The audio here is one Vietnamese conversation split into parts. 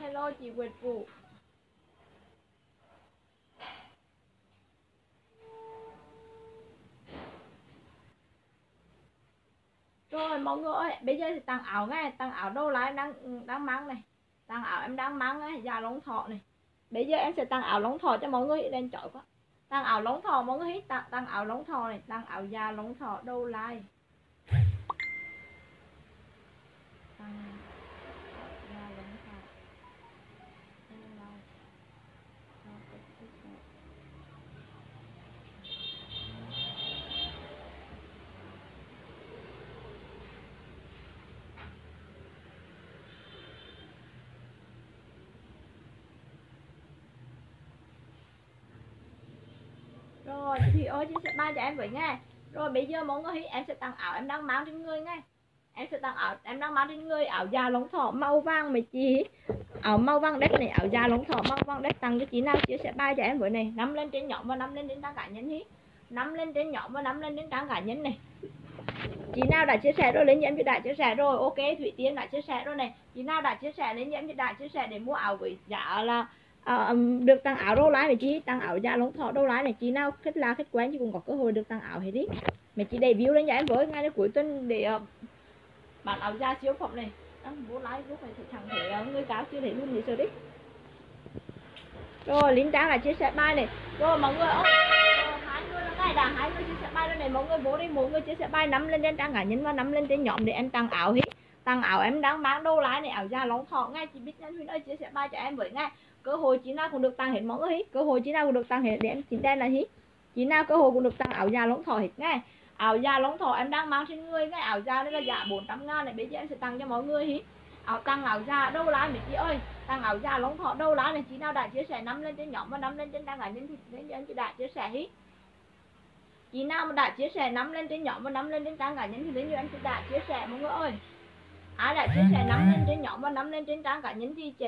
Hello chị Nguyệt Vũ. Rồi mọi người ơi, bây giờ thì tặng áo ngay, tặng áo đâu là em đang mang này. Tặng áo em đang mang này, già lông thọ này. Bây giờ em sẽ tặng áo lông thọ cho mọi người, đen chọi quá. Tặng áo lông thọ mọi người, tặng áo lông thọ này, tặng áo già lông thọ đâu lai. Rồi chị ơi, chị sẽ ba cho em với nghe. Rồi bây giờ mọi người em sẽ tặng áo em đang mang trên người nghe. Em sẽ tặng áo em đang mang trên người, áo da lông thỏ màu vàng mà chị. Áo màu vàng đất này, áo da lông thỏ màu vàng đất tặng cho chị nào chị sẽ ba cho em với này. Nắm lên trên nhóm và nắm lên đến trang cá nhân hí. Nắm lên trên nhóm và nắm lên đến trang cá nhân này. Chị nào đã chia sẻ rồi lên em chị đã chia sẻ rồi. Ok, Thủy Tiên đã chia sẻ rồi này. Chị nào đã chia sẻ lên em chị đã chia sẻ để mua áo với giá là được tăng áo đâu lái này chị, tăng áo da lông thỏ đâu lái này chị nào khách là khách quen chị cũng có cơ hội được tăng áo hết đi. Mẹ chị đầy view lên cho em với ngay đến cuối tuần để bán áo da siêu phẩm này. Bố lái bố phải thẳng thể người cáo chưa thể luôn thì sợ đi. Rồi lính trang là chia sẻ bài này. Rồi mọi người ơi, hai người là ngay đã hai người chia sẻ bài rồi này. Mọi người bố đi mỗi người chia sẻ bài nắm lên trên trang cá nhân và nắm lên trên nhóm để em tăng áo hết. Tăng áo em đang bán đâu lái này, áo da lông thỏ ngay chị Bích Nhân Huyên ơi chia sẻ bài cho em với ngay. Cơ hội chị nào cũng được tăng hết mọi người hết, cơ hội chị nào cũng được tăng hết để em chị đen là hết, chị nào cơ hội cũng được tăng áo da lông thỏ hết nghe. Áo da lông thỏ em đang mang trên người cái áo da đây là giá 400.000 này, bây giờ em sẽ tăng cho mọi người hết. Áo tăng áo da đâu lá này chị ơi, tăng áo da lông thỏ đâu lá này chị nào đã chia sẻ nắm lên trên nhóm và nắm lên trên đăng ảnh nhân thì em chị đã chia sẻ hết. Chị nào mà đã chia sẻ nắm lên trên nhóm và nắm lên trên đăng ảnh nhân thì đến như em chị đã chia sẻ mọi người ơi. Ai đã chia sẻ nắm lên trên nhóm và nắm lên trên trang cá nhân thì chị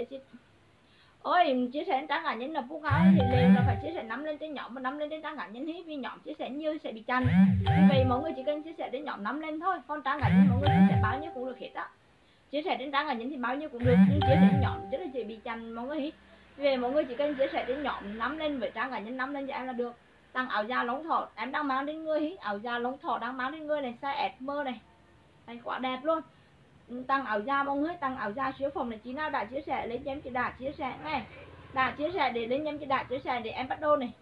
ôi chia sẻ trang cá nhân là phú gái thì liền là phải chia sẻ nắm lên trên nhóm và nắm lên trên trang cá nhân hết, vì nhóm chia sẻ như sẽ bị chặn. Vì vậy mọi người chỉ cần chia sẻ đến nhóm nắm lên thôi, còn trang cá nhân mọi người chia sẻ bao nhiêu cũng được hết á. Chia sẻ đến trang cá nhân thì bao nhiêu cũng được, nhưng chia sẻ nhóm rất là dễ bị chặn mọi người hết. Vì vậy mọi người chỉ cần chia sẻ đến nhóm nắm lên với trang cá nhân nắm lên cho em là được. Tăng áo da lông thỏ em đang mang đến người hết, áo da lông thỏ đang mang đến người này, size SM này, này quá đẹp luôn. Tăng áo da mọi người, tăng áo da siêu phẩm này chị nào đã chia sẻ lên em chị đã chia sẻ này, đã chia sẻ để lên em chị đã chia sẻ để em bắt đầu này.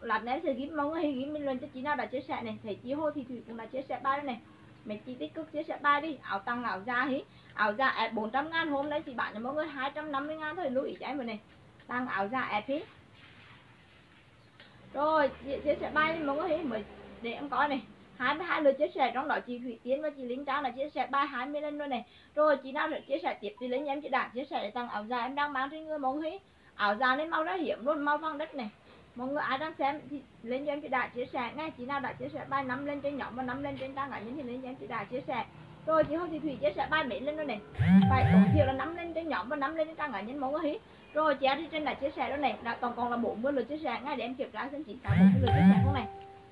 Lát nữa em sẽ ghi mọi người ghi bình luận cho chị nào đã chia sẻ này, thấy chị Hồ Thị Thủy cũng đã chia sẻ bài này, mấy chị tích cực chia sẻ bài đi. Áo tăng áo da hí, áo da 400.000 hôm nay chị bán cho mọi người 250.000 thôi, lưu ý cho em rồi này. Tăng áo da ép hí. Rồi chia sẻ bài đi mọi người mới để em coi này. 22 lượt chia sẻ, trong đó chị Thủy Tiến và chị Linh Trang là chia sẻ bài 20 lần rồi này. Rồi chị nào sẽ chia sẻ tiếp thì lên em chị đã chia sẻ tặng áo da em đang bán trên người mọi người. Áo da lên màu rất hiếm luôn, màu vàng đất này. Mọi người ai đang xem thì lên em chị đã chia sẻ ngay. Chị nào đã chia sẻ bài nắm lên trên nhóm và nắm lên trên trang cá nhân thì lên em chị đã chia sẻ. Rồi chị Hồ Thị Thủy chia sẻ bài mấy lên rồi này, phải tổng thiểu là nắm lên trên nhóm và nắm lên trên trang cá nhân mọi người. Rồi chị Thị Trinh đã chia sẻ rồi này, đã tổng cộng là 40 lượt chia sẻ ngay để em kiểm tra xem chị có 40 lượt chia sẻ không này.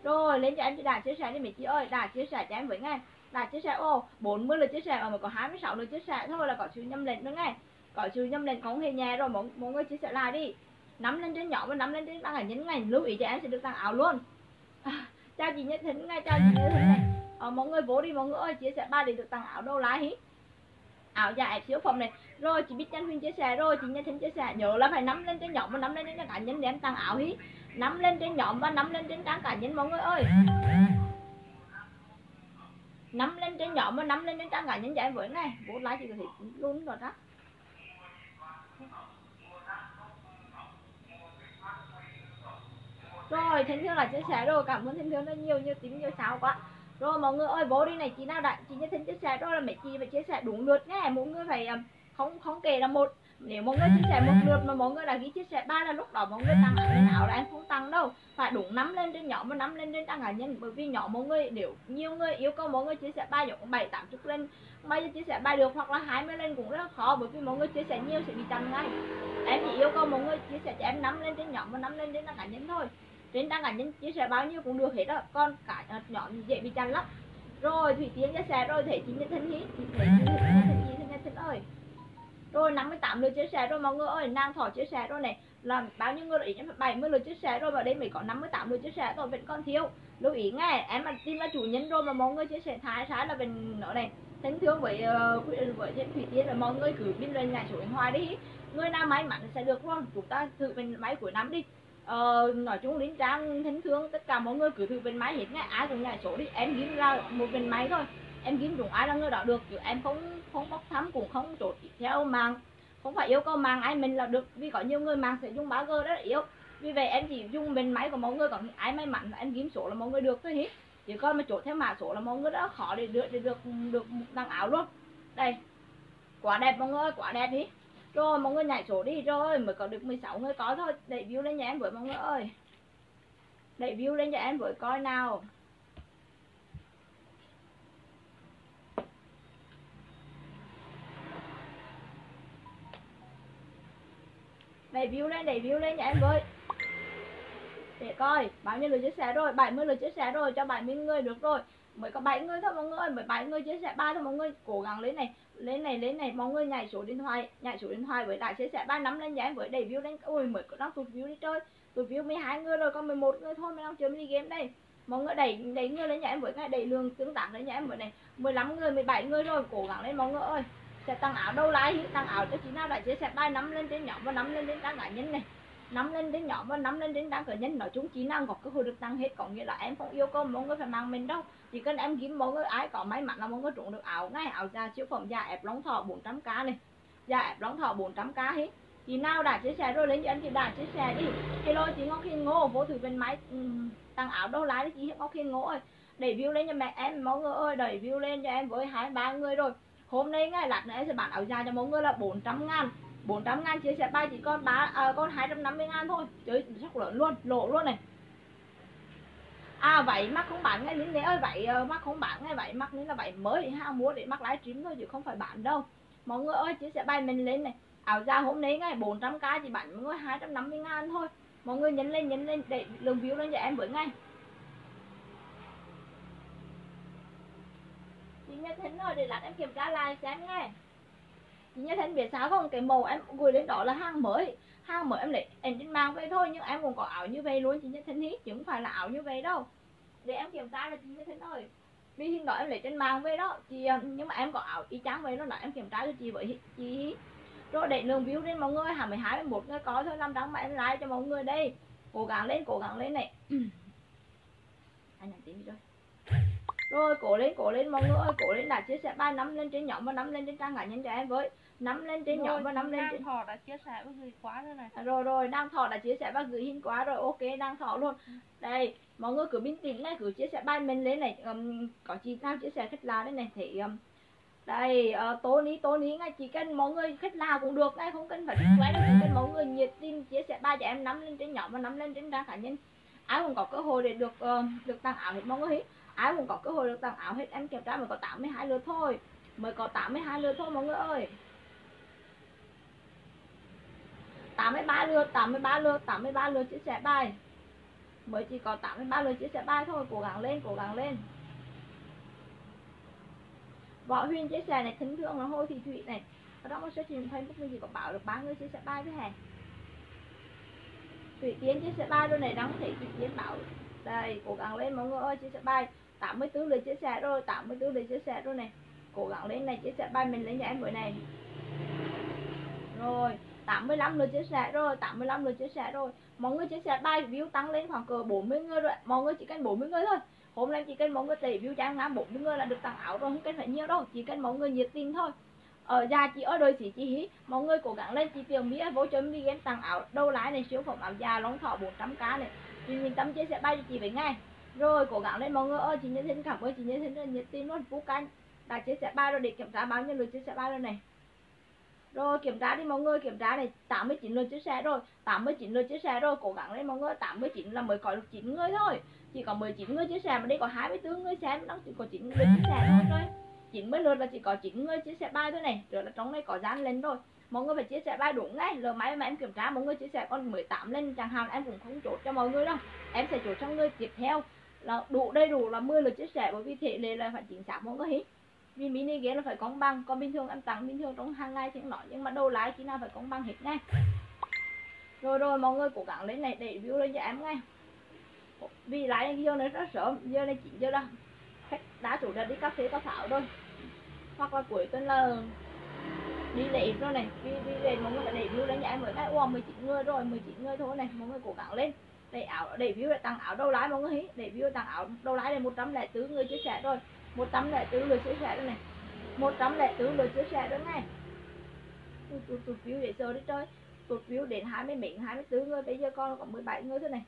Rồi lên cho em chị đã chia sẻ đi mấy chị ơi, đã chia sẻ cho em với ngay. Đã chia sẻ ô 40 lượt chia sẻ mà có 26 lượt chia sẻ thôi là có sự nhầm lẫn nữa ngay. Có sự nhầm lẫn không hề nhẹ rồi, mọi người chia sẻ lại đi. Nắm lên trên nhỏ và nắm lên trên tăng ảnh nhấn ngay, lưu ý cho em sẽ được tăng áo luôn. Chào chị Nhất Thính ngay, chào chị Nhất Thính này. Mọi người vô đi mọi người ơi, chia sẻ ba để được tăng áo đâu lái hí. Áo dài siêu phẩm này. Rồi chị Bích Nhân Huyên chia sẻ rồi, chị Nhất Thính chia sẻ, nhớ là phải nắm lên trên nhỏ và nắm lên trên tăng ảnh nhấn để em tăng áo hí. Nắm lên trên nhóm và nắm lên trên trang cá nhân mọi người ơi. Nắm lên trên nhóm và nắm lên trên trang cá nhân giải với này. Bố lái chị có thể luôn rồi đó. Rồi Thanh Thương là chia sẻ rồi, cảm ơn Thanh Thương rất nhiều, nhiều tính nhiều sao quá. Rồi mọi người ơi, vô đi này chị nào đặng chị nhớ thính chia sẻ rồi là mấy chị phải chia sẻ đúng lượt nhé. Mỗi người phải không kể là một, nếu mọi người chia sẻ một lượt mà mọi người đã ghi chia sẻ ba là lúc đó mọi người tăng lên ảo là em không tăng đâu, phải đủ 5 lên trên nhỏ và 5 lên trên tăng cá nhân. Bởi vì nhỏ mọi người đều nhiều người yêu cầu mọi người chia sẻ 3 giống 7-8 chục lên, bây giờ chia sẻ 3 được hoặc là 20 lên cũng rất là khó, bởi vì mọi người chia sẻ nhiều sẽ bị tăng ngay. Em chỉ yêu cầu mọi người chia sẻ cho em 5 lên trên nhỏ và 5 lên trên tăng cá nhân thôi, trên tăng cá nhân chia sẻ bao nhiêu cũng được hết đó, con cả nhỏ dễ bị chăn lắm. Rồi Thủy Tiên chia sẻ rồi, thể chính nhân thân hít thì thể chính nhân thân ơi. Rồi 58 lượt chia sẻ rồi mọi người ơi, Nàng Thỏ chia sẻ rồi này, là bao nhiêu người ý 70 lượt chia sẻ rồi, vào đây mới có 58 lượt chia sẻ rồi, vẫn còn thiếu. Lưu ý nghe, em mà tin là chủ nhân rồi mà mọi người chia sẻ thái trái là mình nữa này. Thân thương với Thủy Tiên là mọi người cứ bình luận lại số điện thoại đi, người nào may mắn sẽ được luôn, chúng ta thử bên máy cuối năm đi. Nói chung đến trang thân thương tất cả mọi người cứ thử bên máy hết nghe, ai cũng nhảy số đi, em ghi ra một bên máy thôi. Em kiếm đúng ai là người đó được, chứ em không bóc thăm cũng không chốt theo mạng, không phải yêu cầu mạng ai mình là được, vì có nhiều người mạng sẽ dùng 3G rất là yếu. Vì vậy em chỉ dùng bên máy của mọi người, còn ai may mắn em kiếm số là mọi người được thôi hết, chứ con mà chốt theo mã số là mọi người đã khó để được đăng áo luôn. Đây, quá đẹp mọi người ơi, quá đẹp đi. Rồi mọi người nhảy số đi, rồi mới có được 16 người có thôi. Đẩy view lên nhà em với mọi người ơi, đẩy view lên nhà em với coi nào. Đẩy view lên nha em ơi, để coi bao nhiêu lượt chia sẻ rồi. 70 lượt chia sẻ rồi, cho 70 người được rồi, mới có 7 người thôi mọi người ơi, mới 7 người chia sẻ 3 thôi mọi người, cố gắng lên này, mọi người nhảy số điện thoại, với lại chia sẻ 35 lên nha em với, đẩy view lên. Ui mới có đang tụt view đi chơi, tụt view 12 người rồi, còn 11 người thôi mới đang chơi mini game đây. Mọi người đẩy người lên nha em với, đẩy lượng tương tác lên nha em với này, 15 người, 17 người rồi, cố gắng lên mọi người ơi. Sẽ tăng ảo đâu lại, tăng ảo cho chị nào đã chia sẻ 5 lên trên nhóm và 5 lên đến đăng cá nhân này, 5 lên đến nhóm và 5 lên đến đăng cá nhân. Nói chung chị nào có cơ hội được tăng hết, có nghĩa là em không yêu cầu mọi người phải mang mình đâu, chỉ cần em kiếm mọi người ai có may mắn là mọi người trúng được ảo ngay. Ảo da siêu phẩm da ép lông thỏ 400k này, da ép lông thỏ 400k hết. Chị nào đã chia sẻ rồi lên cho em, chị đã chia sẻ đi. Hello chị Ngọc Hiền Ngô, vô thử bên máy tăng ảo đâu lại chị Ngọc Hiền Ngô ơi, đẩy view lên cho mẹ em mọi người ơi, đẩy view lên cho em với 23 người rồi. Hôm nay ngay lát nữa em sẽ bán áo dài cho mọi người là 400.000, 400.000 chia sẻ bài chỉ còn 250.000 thôi, chơi sốc lớn luôn, lộ luôn này. À vậy mắc không bán ngay lính này ơi, vậy mắc không bán ngay, vậy mắc nên là vậy mới ha, mua để mắc livestream thôi chứ không phải bán đâu. Mọi người ơi chia sẻ bài mình lên này, áo dài hôm nay ngay 400k chỉ bán mọi người 250.000 thôi. Mọi người nhấn lên để lượng view lên cho em với ngay. Chị Nhân Thính ơi, để lát em kiểm tra lại xem nghe. Chị Nhân Thính biết sao không, cái màu em gửi lên đó là hàng mới, em lấy em trên mạng vậy thôi, nhưng em cũng có áo như vậy luôn chị Nhân Thính ý, chứ không phải là áo như vậy đâu. Để em kiểm tra là chị Nhân Thính ơi, vì hình đó em lấy trên mạng vậy đó chị, nhưng mà em có áo y chang vậy đó, em kiểm tra cho chị với chị. Rồi để lượng view lên mọi người, 22, 11 người có thôi, 500 mà em like cho mọi người đây. Cố gắng lên này. Anh nhắn tin đi rồi. Rồi cố lên mọi người ơi, cố lên đã chia sẻ 35 lên trên nhóm và 5 lên trên trang cá nhân cho em với, 5 lên trên nhóm và 5 lên trên. Đang Thọ đã chia sẻ và gửi quá rồi này. Rồi rồi, Đang Thọ đã chia sẻ và gửi hình quá rồi, ok Đang Thọ luôn. Đây, mọi người cứ bình tĩnh này, cứ chia sẻ bài mình lên này, có chị nào chia sẻ khách là đây này thì đây Tony ngay, chỉ cần mọi người khách là cũng được ngay, không cần phải thích quá đâu, chỉ cần mọi người nhiệt tình chia sẻ bài cho em, 5 lên trên nhóm và 5 lên trên trang cá nhân. Ai cũng có cơ hội để được tăng ảo hết mọi người hết. Ai cũng có cơ hội được tặng áo hết, em kiểm tra mới có 82 lượt thôi, mọi người ơi. 83 lượt, 83 lượt chia sẻ bài, mới chỉ có 83 lượt chia sẻ bài thôi, cố gắng lên, Võ Huyên chia sẻ này, Thính Thương là Hôi Thị Thụy này, ở đó một số trình Facebook mình chỉ có bảo được 3 người chia sẻ bài với hè. Thủy Tiến chia sẻ bài luôn này, đáng có thể Thủy Tiến bảo. Đây, cố gắng lên mọi người ơi, chia sẻ bài, 84 lượt chia sẻ rồi, 84 lượt chia sẻ rồi này. Cố gắng lên này, chia sẻ bài mình lên nhà em với này. Rồi, 85 lượt chia sẻ rồi, 85 lượt chia sẻ rồi. Mọi người chia sẻ bài, view tăng lên khoảng cỡ 40 người rồi. Mọi người chỉ cần 40 người thôi. Hôm nay chỉ cần mọi người tỷ view cho em 40 người là được tặng áo rồi, không cần phải nhiều đâu, chỉ cần mọi người nhiệt tình thôi. Ở già chị ở đời chị hí, mọi người cố gắng lên, chị Tiểu Mỹ vô chấm đi game tặng áo đâu lái này, siêu phẩm áo già lóng thọ 400k này. Chị Nhìn Tâm chia sẻ bài cho chị với ngay. Rồi cố gắng lên mọi người ơi, chị Nhân Sinh cảm ơn chị Nhân Sinh rất nhiệt tình luôn. Vũ Canh đã chia sẻ bài rồi, để kiểm tra bao nhiêu lượt chia sẻ bài rồi này. Rồi kiểm tra đi mọi người, kiểm tra này, 89 lượt chia sẻ rồi, 89 lượt chia sẻ rồi, cố gắng lên mọi người. 89 là mới có được 9 người thôi, chỉ có 19 người chia sẻ mà đây có 24 người xem, nó chỉ có 9 lượt chia sẻ thôi thôi. 90 lượt là chỉ có 9 người chia sẻ bài thôi này, rồi là trong đây có dán lên rồi. Mọi người phải chia sẻ bài đúng ngay, lỡ máy mà em kiểm tra mọi người chia sẻ con 18 lên chẳng hạn, em cũng không chốt cho mọi người đâu. Em sẽ chốt cho người tiếp theo là đủ đầy đủ là 10 lượt chia sẻ, bởi vì thế này là phải chính xác mọi người. Vì mini ghế là phải công bằng, còn bình thường em tặng bình thường trong hàng ngày thì nói, nhưng mà đâu lái chỉ nào phải công bằng hết ngay. Rồi rồi mọi người cố gắng lấy này để view lên cho em ngay. Vì lái video này rất sớm, giờ này 9 giờ đâu. Khách đã chủ đã đi cà phê có thảo thôi. Hoặc là cuối tuần là đi lễ rồi này, đi lễ mọi người phải để view lên cho em mới ngay. Wow, 19 người rồi, 19 người thôi này, mọi người cố gắng lên. Để áo để view lại tặng áo đâu lái mọi người, để view tặng áo đâu lái này 104 người chia sẻ rồi. 104 lượt chia sẻ đây này, 104 lượt chia sẻ đây này. Tụt view để giờ đi chơi, tụt view đến 20 mấy 24 người, bây giờ con có 17 người thôi này.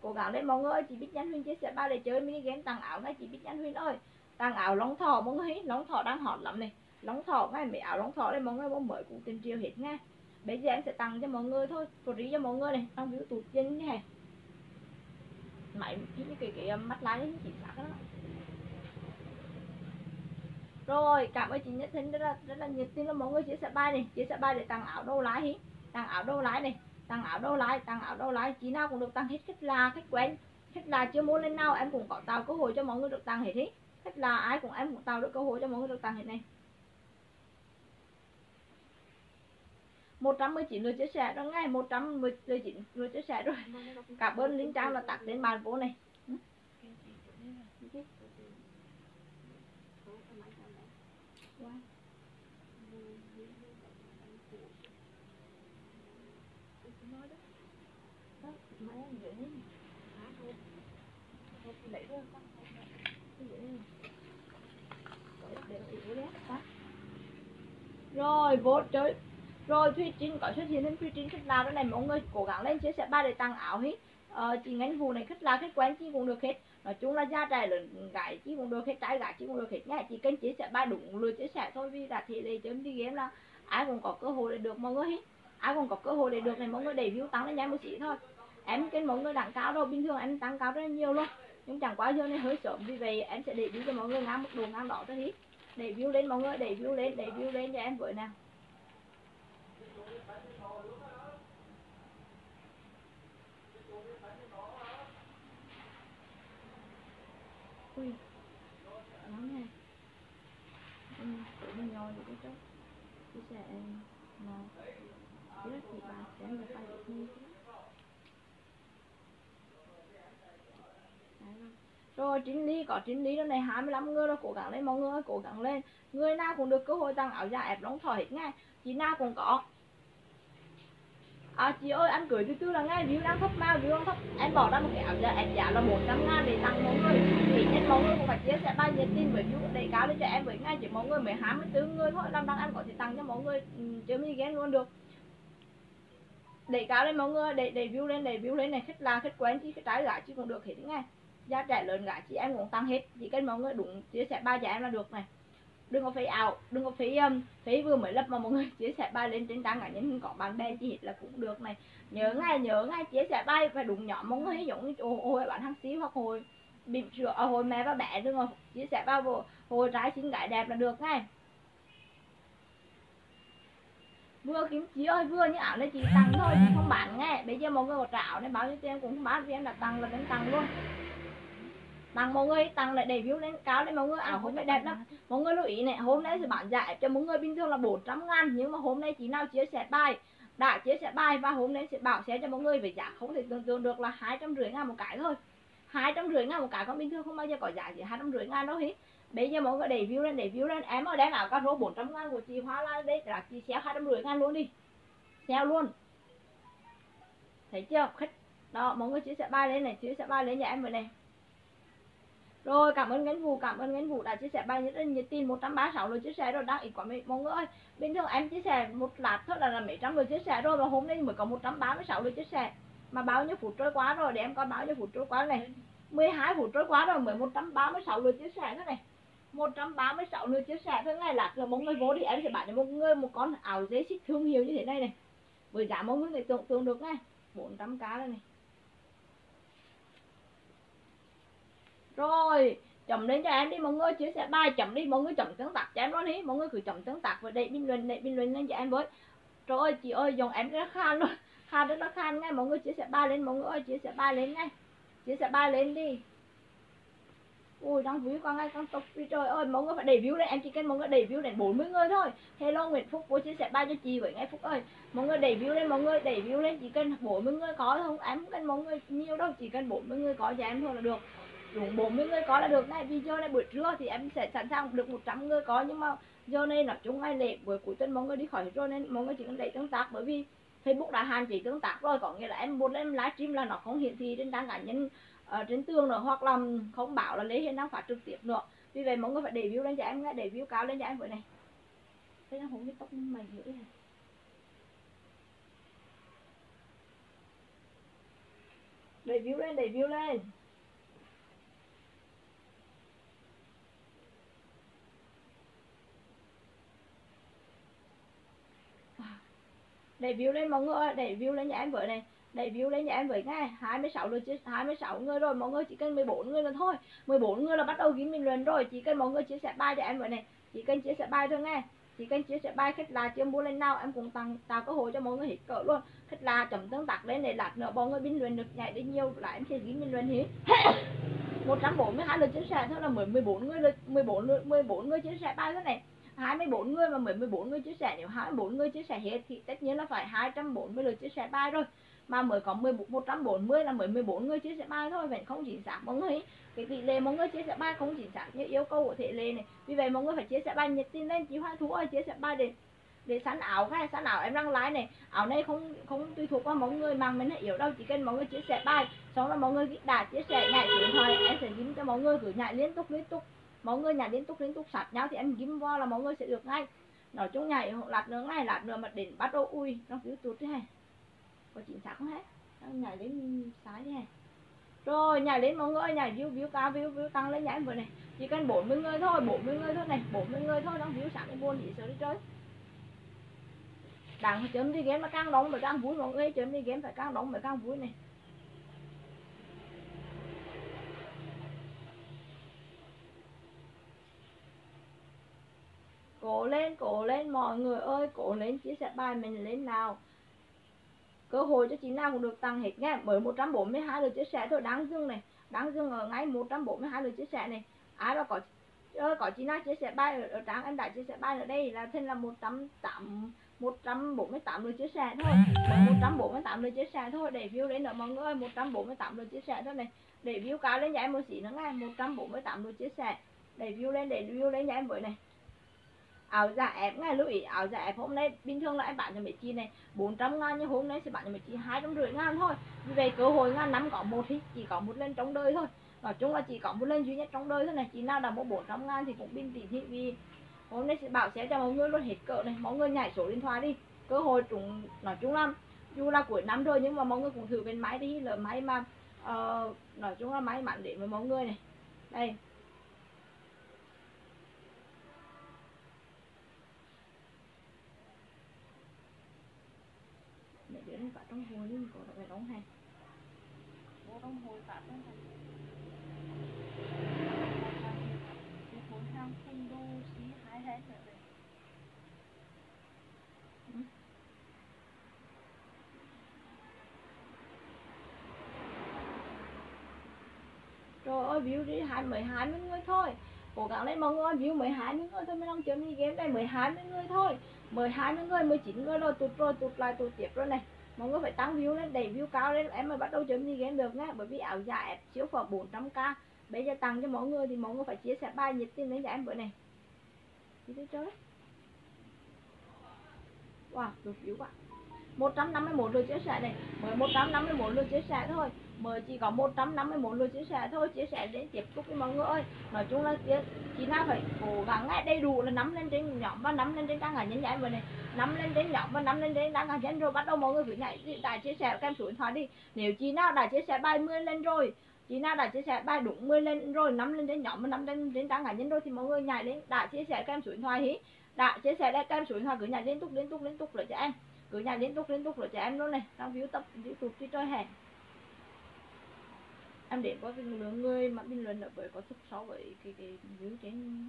Cố gắng lên mọi người ơi, chị Bích Nhắn Huyên chia sẻ ba để chơi mini game tặng áo ngay chị Bích Nhắn Huyên ơi. Tặng áo lông thỏ mọi người, lông thỏ đang hot lắm này. Lông thỏ ngay mấy áo lông thỏ đây mọi người, bố mới cũng tìm chiều hết nha. Bây giờ em sẽ tặng cho mọi người thôi, free cho mọi người này, trong view tụt dân như này. Mày cái mắt lái đấy chỉ xác đó. Rồi, cảm ơn chị Nhất Thính rất là nhiệt tình là mọi người chia sẻ bài này, chia sẻ bài để tặng áo đâu lái hí, tặng áo đâu lái này, tặng áo đâu lái, tặng áo đâu lái, chị nào cũng được tặng hết, khách là khách quen, khách là chưa muốn lên nào em cũng có tạo cơ hội cho mọi người được tặng hết hí, khách là ai cũng em cũng tạo được cơ hội cho mọi người được tặng hết này. 119 lượt chia sẻ rồi ngay, 119 lượt chia sẻ rồi. Cảm ơn Linh Trang là tặng đến bàn vô này. Rồi vô chơi. Rồi Thùy Trinh có xuất hiện lên, Thùy Trinh khách là đó này, mọi người cố gắng lên chia sẻ ba để tặng áo hết. Chị Ngân Vũ này khách là khách quen chị cũng được hết, nói chung là da trai lớn gái chị cũng được hết, trai gái chị cũng được hết nha. Chị kênh chia sẻ ba đúng lượt chia sẻ thôi, vì đã thế này chấm đi game là ai cũng có cơ hội để được mọi người hết, ai cũng có cơ hội để được này mọi người, để view tăng lên nhanh một xí thôi. Em kênh mọi người đẳng cao đâu, bình thường em tăng cao rất là nhiều luôn, nhưng chẳng quá giờ này hơi sớm, vì vậy em sẽ để view cho mọi người ngang mức độ ngang đó cho hết. Để view lên mọi người, để view lên cho em với nào. Ui, nóng này. Tụi mình ngồi được cái chỗ. Tôi sẽ mà rất thì bà sẽ người ta được như thế. Rồi chính lý có chính lý đó này, 25 người rồi, cố gắng lên mọi người ơi, cố gắng lên. Người nào cũng được cơ hội tặng áo da ép lóng thỏ hết ngay, chị nào cũng có. À chị ơi anh cười từ từ là ngay, view đang thấp mà view đang thấp, em bỏ ra một cái áo da ép giá là 100.000 để tặng mọi người. Thì nhất mọi người cũng phải chia sẻ bài nhiệt tin với view đầy cáo để cho em với ngay, chỉ mọi người mới 24 người thôi, làm đang em có thể tặng cho mọi người chơi mini game luôn được. Đẩy cáo lên mọi người, để view lên này, khách là khách quen chứ khách trái gã chứ cũng được hết ngay. Giá trẻ lớn gái chị em cũng tăng hết, chỉ cần mọi người đúng chia sẻ bài cho em là được này. Đừng có phí ảo, đừng có phí phí vừa mới lập mà mọi người chia sẻ bài lên trên trang cá nhân có bạn bè chị hết là cũng được này. Nhớ ngay chia sẻ bài phải đúng nhỏ mọi người, giống như hồi bạn hàng xí hoặc hồi bỉm sữa hồi mẹ và bé, đừng có chia sẻ bao bộ hồi trái xinh gái đẹp là được ngay. Vừa kiếm chị ơi, vừa những ảo này chị tăng thôi, chị không bán nghe. Bây giờ mọi người có trả ảo này báo cho em cũng không bán, vì em đã tăng là em tăng luôn. Tặng mọi người, tặng lại để view lên cáo đấy mọi người, ảo hôm nay đẹp lắm. Mọi người lưu ý này, hôm nay sẽ bán giải cho mọi người bình thường là 400.000, nhưng mà hôm nay chị nào chia sẻ bài, đã chia sẻ bài và hôm nay sẽ bảo sẽ cho mọi người về giá không thể tưởng tượng được là 250.000 một cái thôi. 250.000 một cái, con bình thường không bao giờ có giá gì 250.000 đâu hết. Bây giờ mọi người để view lên, em ơi đem ảo cà rô 400.000 của chị Hoa Lan đây là chị xéo 250.000 luôn đi. Xéo luôn. Thấy chưa? Khách. Đó, mọi người chia sẻ bài lên này, chia sẻ bài lên nhà em rồi này. Rồi cảm ơn Ngân Vũ đã chia sẻ bài rất là nhiệt tình, 136 lượt chia sẻ rồi, đang ít quá mọi người ơi. Bình thường em chia sẻ một lát thôi là mấy trăm lượt chia sẻ rồi, mà hôm nay mới có 136 lượt chia sẻ. Mà bao nhiêu phút trôi qua rồi, để em coi bao nhiêu phút trôi qua này. 12 phút trôi qua rồi mới 136 lượt chia sẻ nữa này, 136 lượt chia sẻ thế này. Là một người vô thì em sẽ bán cho một người một con áo dây xích thương hiệu như thế này này, với giá một người này tương được này 400k đây này. Rồi chấm lên cho em đi mọi người, chia sẻ bài chấm đi mọi người, chấm tương tác cho em luôn đi mọi người, cứ chấm tương tác và để bình luận lên cho em với. Trời ơi chị ơi, dòng em rất khan luôn, khan rất là khan ngay mọi người, chia sẻ bài lên mọi người ơi, chia sẻ bài lên ngay, chia sẻ bài lên đi. Ui đăng view qua ngay con tộc đi, trời ơi mọi người phải đẩy view lên, em chỉ cần mọi người đẩy view lên 40 người thôi. Hello Nguyễn Phúc cô chia sẻ bài cho chị với ngay Phúc ơi, mọi người đẩy view lên, mọi người đẩy view lên, chỉ cần 40 người có thôi, em không cần mọi người nhiều đâu, chỉ cần 40 người có cho em thôi là được. Đúng 40 người có là được này. Video này buổi trưa thì em sẽ sẵn sàng được 100 người có, nhưng mà giờ này nói chung ngày lễ buổi cuối tuần mọi người đi khỏi rồi nên mọi người chỉ cần đẩy tương tác, bởi vì Facebook đã hạn chế tương tác rồi, có nghĩa là em muốn lên livestream là nó không hiển thị trên trang cá nhân trên tường nữa, hoặc là không bảo là lấy hiện đang phát trực tiếp nữa. Vì vậy mọi người phải để view lên cho em nghe, để view cao lên cho em vậy này. Thế nó không biết tóc mày nữa này. Để view lên, để view lên. Đẩy view lên mọi người ơi, đẩy view lên nhà em với này, đẩy view lên nhà em với ngay. 26 lượt chia 26 người rồi mọi người, chỉ cần 14 người là thôi, 14 người là bắt đầu ghi bình luận rồi, chỉ cần mọi người chia sẻ bài cho em với này, chỉ cần chia sẻ bài thôi nghe, chỉ cần chia sẻ bài. Khách là chưa mua lên nào em cũng tạo cơ hội cho mọi người hết cỡ luôn. Khách là chấm tương tác lên để lạc nữa mọi người bình luận được nhảy đến nhiều là em sẽ ghi bình luận hết. 142 lượt chia sẻ thôi là 14 người lượt, 14 người chia sẻ bài thế này. 24 người mà 14 người chia sẻ, nếu 24 người chia sẻ hết thì tất nhiên là phải 240 lượt chia sẻ bài rồi, mà mới có 140 là 14 người chia sẻ bài thôi, vẫn không chính xác mọi người. Cái tỷ lệ mọi người chia sẻ bài không chính xác như yêu cầu của thể lệ này, vì vậy mọi người phải chia sẻ bài nhiệt tin lên. Chị Hoa Thú ơi chia sẻ bài để sẵn áo hay sẵn áo em đang lái này, áo này không tùy thuộc qua mọi người mà mình hãy yếu đâu, chỉ cần mọi người chia sẻ bài xong là mọi người đã chia sẻ nhảy điện thoại em sẽ dính cho mọi người, gửi nhảy liên tục mọi người nhà liên tục sạch nhau thì em ghim vo là mọi người sẽ được ngay. Nói chung nhảy lạt nướng này, lạt nướng mà đến bắt đầu ui nó cứ tụt thế này, có chính xác không hết, nhảy đến trái thế này. Rồi nhảy lên mọi người, nhảy view cao, view tăng lên nhảy vừa này, chỉ cần 40 người thôi, 40 người thôi này, 40 người thôi, đang view sẵn cái buồn thì sợ đi chơi. Đang chấm đi game mà càng đóng mà càng vui mọi người, chấm đi game phải càng đóng mà càng vui này. Cố lên mọi người ơi, cố lên chia sẻ bài mình lên nào. Cơ hội cho chị nào cũng được tăng hết nghe, mới 142 lượt chia sẻ thôi, đáng dưng này, đáng dưng ở ngay 142 lượt chia sẻ này. Ai mà có chị nào chia sẻ bài ở trang em đã chia sẻ bài ở đây là thêm là 148 lượt chia sẻ thôi, 148 lượt chia sẻ thôi, để view lên nữa mọi người ơi, 148 lượt chia sẻ thôi này, để view cá lên giải một xí nữa nghe, 148 lượt chia sẻ, để view lên, để view lên em với này. Áo giả ép ngay, lưu ý áo giả ép hôm nay bình thường là em bán cho mấy chị này 400 ngàn, nhưng hôm nay sẽ bán cho mấy chị 250 ngàn thôi. Vì vậy cơ hội ngàn năm có một thì chỉ có một lần trong đời thôi, nói chung là chỉ có một lần duy nhất trong đời thôi này. Chị nào đã mua 400 ngàn thì cũng bình tĩnh, vì hôm nay sẽ bảo sẽ cho mọi người luôn hết cỡ này. Mọi người nhảy số điện thoại đi, cơ hội trúng, nói chung là dù là cuối năm rồi nhưng mà mọi người cũng thử bên máy đi, là máy mà nói chung là máy mạnh để với mọi người này. Đây cả trong hồi nhưng còn lại đóng hay vô trong hồi cả trong thành thì hồi ham không đu xí hái hết rồi. Trời ơi view đi 20 người thôi, cố gắng lên mọi người, view 20 người thôi, mới đang chơi mini game đây, 20 người thôi, 20 người, 19 người rồi, tụt lại tụt tiếp rồi này. Mọi người phải tăng view lên, đẩy view cao lên em mới bắt đầu chấm đi game được nhé, bởi vì áo dài siêu phẩm 400k bây giờ tặng cho mọi người thì mọi người phải chia sẻ bài nhiệt tình đến cho em bữa này. Đi tới chơi đấy. Wow, được view quá. 151 lượt chia sẻ này, mới 151 lượt chia sẻ thôi, mới chỉ có 151 lượt chia sẻ thôi, chia sẻ đến tiếp tục với mọi người ơi. Nói chung là chị nào phải cố gắng nghe đầy đủ là nắm lên trên nhóm và nắm lên trên trang cá nhân nhảy vừa này, nắm lên trên nhóm và nắm lên trên trang cá nhân rồi bắt đầu mọi người cứ nhảy đại chia sẻ kèm số điện thoại đi. Nếu chị nào đã chia sẻ 70 lên rồi, Chị nào đã chia sẻ bài đúng 10 lên rồi, 5 lên trên nhóm, 5 lên trên trang cá nhân rồi thì mọi người nhảy lên. Đã chia sẻ các em số điện thoại hí, đã chia sẻ đây các em số điện thoại cứ nhảy liên tục rồi cho em, cứ nhảy liên tục rồi cho em luôn này. Trong view tập YouTube thì trời hè em để có lượng người mà bình luận ở với có sức so với cái view trên.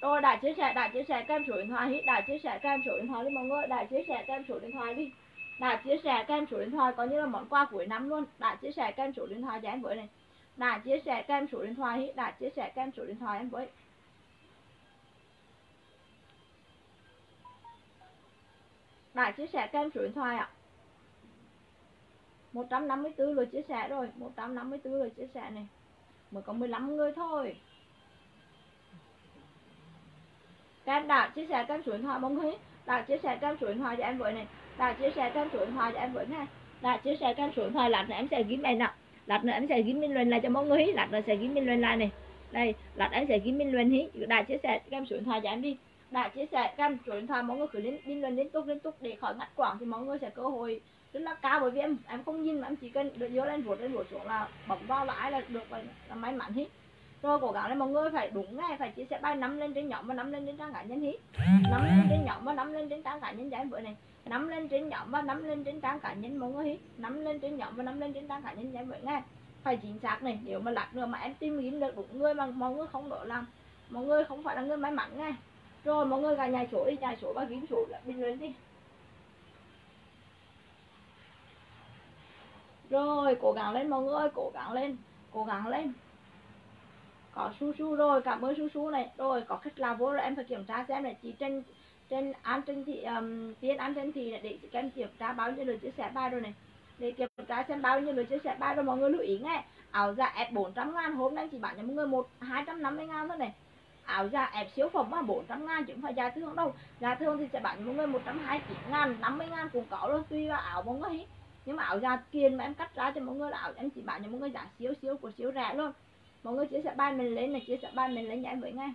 Rồi đã chia sẻ các em số điện thoại hí, đã chia sẻ các em số điện thoại đi mọi người, đã chia sẻ các em số điện thoại đi. Đã chia sẻ các em số điện thoại coi như là món quà cuối năm luôn. Đã chia sẻ các em số điện thoại cho em với này. Đã chia sẻ các em số điện thoại, đã chia sẻ các em số điện thoại em với. Đã chia sẻ các em số điện thoại ạ. 154 lượt chia sẻ rồi, 154 lượt chia sẻ này. Mới có 15 người thôi. Các em đã chia sẻ các em số điện thoại bóng hết. Đã chia sẻ các em số điện thoại cho em với này. Đã chia sẻ các em số điện thoại cho em với này. Đã chia sẻ các em số điện thoại, lát nữa em sẽ ghi mày nào. Lát nữa em sẽ ghi bình luận lại cho mọi người, lát nữa sẽ ghi bình luận lại này. Đây, lát em sẽ ghi bình luận hí. Đã chia sẻ các em số điện thoại cho em đi. Đã chia sẻ các em số điện thoại, mọi người cứ bình luận liên tục để khỏi ngắt quãng thì mọi người sẽ cơ hội rất là cao, bởi vì em không nhìn mà em chỉ cần được vô lên vụt xuống là bấm vào lại là được rồi, là may mắn hí. Rồi cố gắng là mọi người phải đúng này, phải chia sẻ bài 5 lên trên nhóm và 5 lên trên trang cá nhân hí. 5 lên trên nhóm và 5 lên trên trang cá nhân cho em bữa này. 5 lên trên nhóm và 5 lên trên trang cá nhân mọi người hí. 5 lên trên nhóm và 5 lên trên trang cá nhân cho em bữa này. Phải chính xác này, nếu mà lạc nữa mà em tìm kiếm được đúng người mà mọi người không đỡ làm, mọi người không phải là người may mắn này. Rồi mọi người cả nhảy số đi, nhảy số và kiếm số là bình luận đi. Rồi cố gắng lên mọi người, cố gắng lên. Có Su rồi, cảm ơn Su này. Rồi có khách là vô rồi, em phải kiểm tra xem này. Chị Tiên An Trân Thị để các em kiểm tra bao nhiêu lượt chia sẻ bài rồi này, để kiểm tra xem bao nhiêu lượt chia sẻ bài rồi. Mọi người lưu ý nghe, áo dạ ép 400.000 hôm nay chỉ bán cho mọi người 250.000 thôi này. Áo dạ ép siêu phẩm là 400.000 chứ không phải giá thương đâu, giá thương thì sẽ bán cho mọi người 129.000, 50.000 cũng có rồi, tuy là áo mọi người. Nhưng mà áo dạ kiền mà em cắt ra cho mọi người là áo em chỉ bán cho mọi người giá siêu của siêu rẻ luôn. Mọi người chia sẻ bài mình lên này, chia sẻ bài mình lên nhảy với ngay.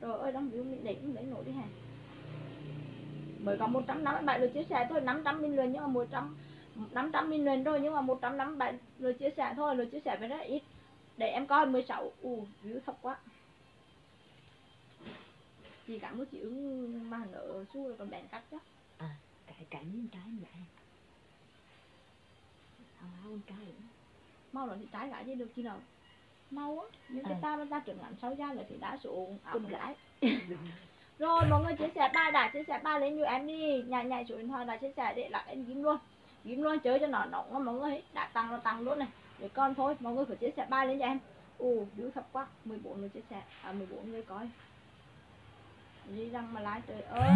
Rồi ơi đóng view mình để cũng lấy nổi đi hè. Mới có 157 lượt chia sẻ thôi, 500 bình luận nhưng mà 500 bình luận thôi nhưng mà 157 lượt chia sẻ thôi, lượt chia sẻ với rất ít. Để em coi 16. View thấp quá. Chị cảm ơn chị ứng mà nợ xu còn bèn cắt chứ. Cãi bên trái nữa. Không trái nữa. Mau là thì trái lại chứ được chi đâu. Mau á, những cái ta trưởng làm sao ra là thì đã xuống ảo lại. Rồi mọi người chia sẻ bài, đã chia sẻ bài lên như em đi, nhảy số điện thoại đã chia sẻ để là em gím luôn chơi cho nó nóng lắm mọi người, đã tăng nó tăng luôn này. Để con thôi, mọi người phải chia sẻ bài lên cho em. Dữ thật quá, 14 người chia sẻ, 14 người coi. Đi răng mà lái trời ơi.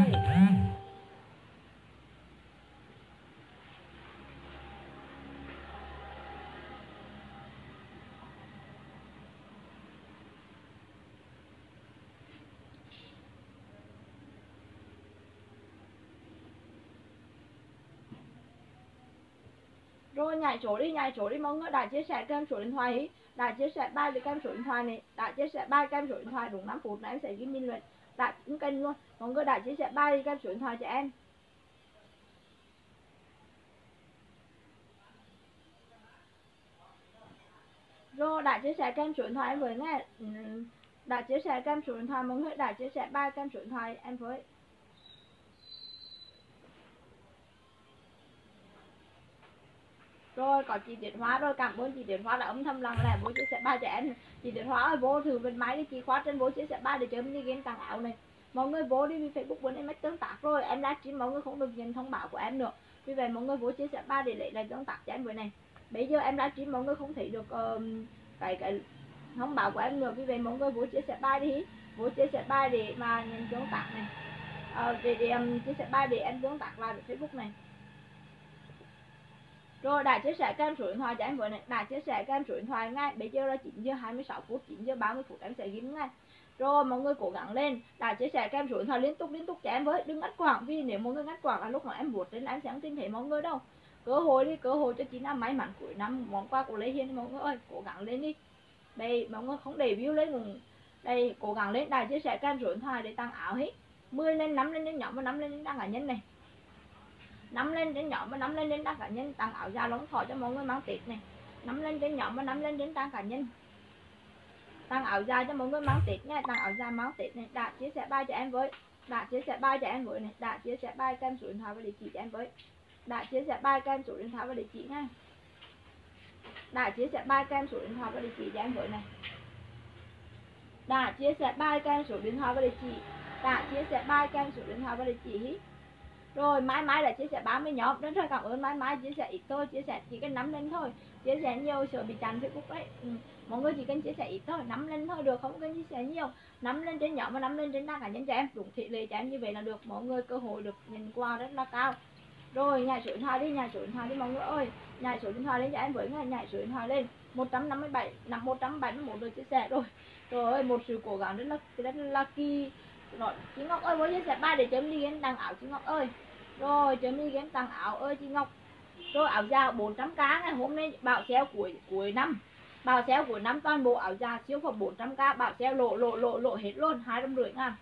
Rồi nhảy số đi mọi người, đã chia sẻ kèm số điện thoại ý, đã chia sẻ bài với kèm số điện thoại này, đã chia sẻ bài kèm số điện thoại đúng 5 phút này em sẽ ghi bình luận, đã cũng kênh luôn, mọi người đã chia sẻ bài kèm số điện thoại cho em. Rồi đã chia sẻ kèm số điện thoại em với nghe, đã chia sẻ kèm số điện thoại mọi người, đã chia sẻ bài kèm số điện thoại em với. Rồi có chị Tiến Hóa rồi, cảm ơn chị Tiến Hóa đã âm thầm lặng lẽ bố chia sẻ bài cho em. Chị Tiến Hóa ơi vô thử bên máy đi, chị khóa trên bố chia sẻ bài để chơi mini game tặng áo này. Mọi người vô đi vì Facebook muốn em mất tương tác rồi, em livestream mọi người không được nhìn thông báo của em nữa. Vì vậy mọi người vô chia sẻ bài để lấy lại tương tác cho em với này. Bây giờ em livestream mọi người không thấy được cái thông báo của em nữa, vì vậy mọi người vô chia sẻ bài đi, vô chia sẻ bài để mà nhìn tương tác này. Để em chia sẻ bài để em tương tác lại với Facebook này. Rồi đã chia sẻ các em số điện thoại cho em với này, đã chia sẻ các em số điện thoại ngay. Bây giờ là 9h26 phút, 9h30 phút em sẽ ghi ngay. Rồi mọi người cố gắng lên, đã chia sẻ các em số điện thoại liên tục cho em với, đừng ngắt quãng, vì nếu mọi người ngắt quãng là lúc mà em vuốt lên em sẽ không tìm thấy mọi người đâu. Cơ hội cho chị năm may mắn cuối năm, món quà của Lê Hiền mọi người ơi, cố gắng lên đi. Đây mọi người không để view lên cùng. Đây cố gắng lên, đã chia sẻ các em số điện thoại để tăng áo hết. 10 lên 5 lên nhóm và 5 lên đăng cả nhân này. nắm lên đến nhỏ mà nắm lên đến đa cá nhân, tặng áo da lông thỏ cho mọi người mang Tết này. Nắm lên đến nhỏ mà nắm lên đến đa cá nhân, tặng áo da cho mọi người mang Tết nha, tặng áo da mang Tết này. Đã chia sẻ bài cho em với, đã chia sẻ bài cho em với này, đã chia sẻ bài kèm số điện thoại và địa chỉ cho em với, đã chia sẻ bài kèm số điện thoại và địa chỉ nha, đã chia sẻ bài kèm số điện thoại và địa chỉ cho em với này, đã chia sẻ bài kèm số điện thoại và địa chỉ, đã chia sẻ bài kèm số điện thoại và địa chỉ. Rồi mãi mãi đã chia sẻ 30 nhóm. Rất là cảm ơn mãi mãi chia sẻ ít thôi, chia sẻ chỉ cần nắm lên thôi, chia sẻ nhiều sợ bị chán Facebook ấy. Mọi người chỉ cần chia sẻ ít thôi, nắm lên thôi được, không cần chia sẻ nhiều. Nắm lên trên nhóm và nắm lên trên đa cá nhân cho em, đúng thị lệ cho em như vậy là được. Mọi người cơ hội được nhận quà rất là cao. Rồi nhảy số điện thoại đi, nhảy số điện thoại đi mọi người ơi, nhảy số điện thoại lên cho em với, nhảy số điện thoại lên. 157 năm 171 được chia sẻ rồi. Trời ơi, một sự cố gắng rất là kỳ. Rồi, chị Ngọc ơi, bố chia sẻ bài để cho em đi game tặng áo chị Ngọc ơi. Rồi, cho em đi game tặng áo ơi chị Ngọc. Rồi áo da 400k ngày hôm nay bảo sale cuối năm. Bảo sale cuối năm toàn bộ áo da siêu phẩm 400k, bảo sale lộ hết luôn 250.000.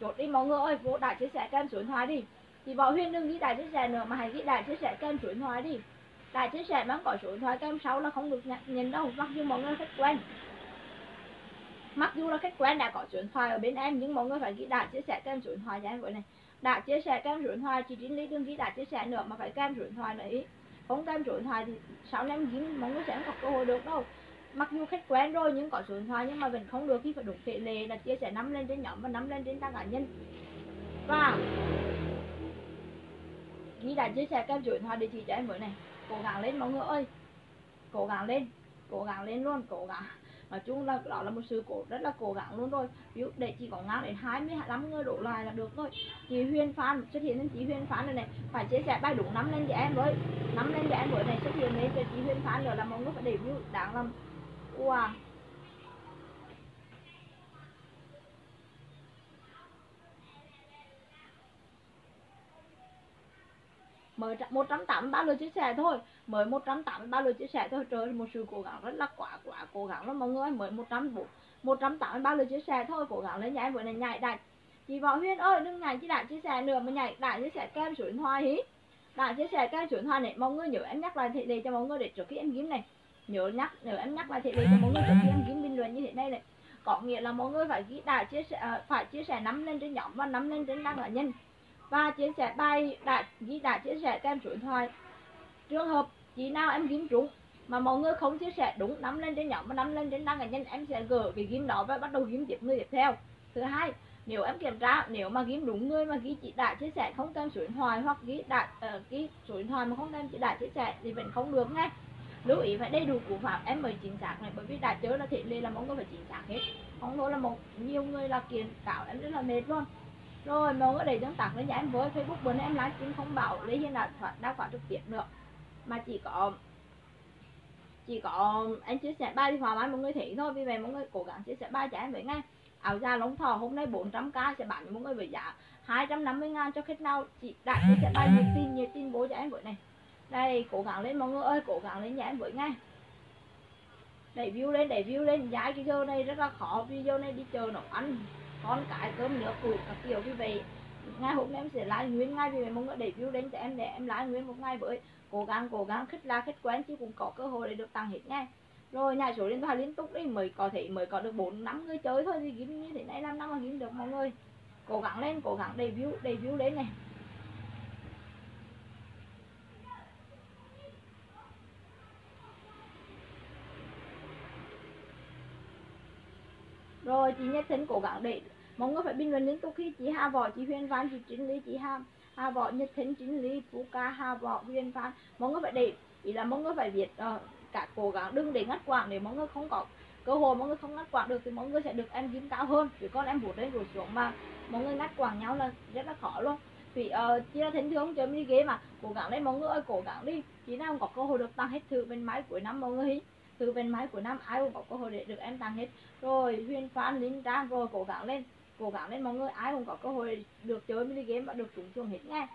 Chốt đi mọi người ơi, vô đã chia sẻ kèm số điện thoại đi. Chị Võ Huyên đừng ghi đã chia sẻ nữa mà hãy ghi đã chia sẻ kèm số điện thoại đi. Đã chia sẻ mà có số điện thoại kèm 6 là không được nhận đâu, mặc dù mọi người khách quen. Mặc dù là khách quen đã có số điện thoại ở bên em nhưng mọi người phải ghi đã chia sẻ kèm số điện thoại cho em với này. Đã chia sẻ kèm số điện thoại, chị Trinh Lý đừng ghi đã chia sẻ nữa mà phải kèm số điện thoại này. Không kèm số điện thoại thì sau này em ghi mọi người sẽ không có cơ hội được đâu. Mặc dù khách quen rồi nhưng có số điện thoại nhưng mà vẫn không được, khi phải đúng tỷ lệ là chia sẻ nắm lên trên nhóm và nắm lên trên trang cá nhân. Và ghi đã chia sẻ kèm số điện thoại địa chỉ cho em với này. Cố gắng lên mọi người ơi. Cố gắng lên luôn, cố gắng. Nói chung là đó là một sự rất là cố gắng luôn rồi. Ví dụ để chỉ có ngang đến 25 người đổ lại là được rồi. Chị Huyền Phan xuất hiện lên, chị Huyền Phan rồi này, phải chia sẻ bài đúng 5 lên cho em với, 5 lên cho em với này, xuất hiện lên cho chị Huyền Phan rồi là mọi người phải để view đáng làm. Wow. Mới 183 lượt chia sẻ thôi, mới 183 lượt chia sẻ thôi. Trời, một sự cố gắng rất là quá cố gắng lắm mọi người. Mới 183 lượt chia sẻ thôi, cố gắng lên nhảy vừa này, nhảy đại. Chị Võ Huyên ơi, đừng nhảy chị đã chia sẻ nữa mà nhảy đại chia sẻ kèm số điện thoại hí. Đã chia sẻ kèm số điện thoại này, mọi người nhớ em nhắc lại thị lệ cho mọi người để trước khi em kiếm này. Nhớ em nhắc lại thị lệ cho mọi người trước khi em kiếm bình luận như thế này này. Có nghĩa là mọi người phải ghi đã chia sẻ, phải chia sẻ nắm lên trên nhóm và nắm lên trên đăng cá nhân. Và chia sẻ bài đã chia sẻ kèm số điện thoại. Trường hợp chỉ nào em ghim trúng mà mọi người không chia sẻ đúng, nắm lên trên nhóm và nắm lên trên đăng cá nhân, em sẽ gỡ cái ghim đó và bắt đầu ghim tiếp người tiếp theo. Thứ hai, nếu em kiểm tra, nếu mà ghim đúng người mà ghi chị đã chia sẻ không kèm số điện thoại, hoặc ghi số điện thoại mà không kèm chị đã chia sẻ thì vẫn không được nghe. Lưu ý phải đầy đủ cú pháp em mới chính xác này, bởi vì đã chớ là thể lệ là mọi người phải chính xác hết. Không thôi là một nhiều người là kiến cáo em rất là mệt luôn. Rồi mọi người để tương tác lên nhà em với. Facebook bữa nay em livestream không bảo lấy hiện là đã khóa trực tiếp nữa, mà chỉ có em chia sẻ bài đi hòa mãi mọi người thấy thôi. Vì vậy mọi người cố gắng chia sẻ bài cho em với ngay. Áo da lông thỏ hôm nay 400k sẽ bán mọi người với giá 250.000 cho khách nào chị đã chia sẻ bài nhiệt tin bố cho em với này. Đây, cố gắng lên mọi người ơi, cố gắng lên nhà em với ngay. Đẩy view lên, giá video này rất là khó, video này đi chờ nấu ăn con cái cơm nữa cùi các kiểu. Như vậy ngày hôm nay em sẽ lái nguyên ngay, vì mình muốn để view đến cho em để em lái nguyên một ngày với. Cố gắng khích la khích quán chứ cũng có cơ hội để được tăng hết nha. Rồi nhảy số điện thoại liên tục đi mới có được 4-5 người chơi thôi, thì kiếm như thế này 5 năm mà kiếm được mọi người. Cố gắng lên, cố gắng để view lên này. Rồi chị Nhất Thính cố gắng để mọi người phải bình luận liên tục khi chị Hà Võ, chị Huyền Phan, chị Trinh Lý, chị Hà Võ, Nhất Thính, Trinh Lý, Phú Ca, Hà Võ, Huyền Phan. Mọi người phải để ý là mọi người phải viết cả, cố gắng đừng để ngắt quãng, để mọi người không có cơ hội, mọi người không ngắt quãng được thì mọi người sẽ được em kiếm cao hơn. Chứ còn em vụt lên vụt xuống mà mọi người ngắt quãng nhau là rất là khó luôn. Vì chị là Thính Thương chơi đi ghế mà, cố gắng lên mọi người ơi, cố gắng đi. Chị nào không có cơ hội được tăng hết thử bên máy cuối năm mọi người. Từ bên máy của năm ai cũng có cơ hội để được em tăng hết. Rồi Huyền Phan, Linh Trang, rồi cố gắng lên mọi người, ai cũng có cơ hội được chơi mini game và được trúng chuông hết nghe.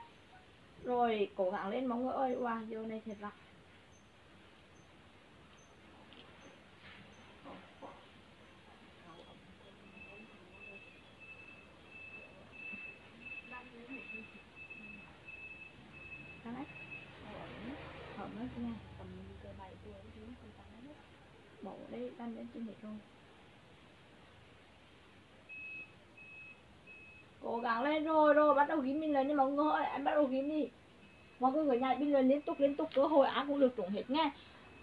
Rồi cố gắng lên mọi người ơi, wow, video này thật là. Cái này. bỏ đây đan lên trên hết rồi. Cố gắng lên rồi, rồi bắt đầu ghi mình lên nha mọi người ơi, em bắt đầu ghi đi. Mọi người nhảy bình luận liên tục, cơ hội ai cũng được trúng hết nha.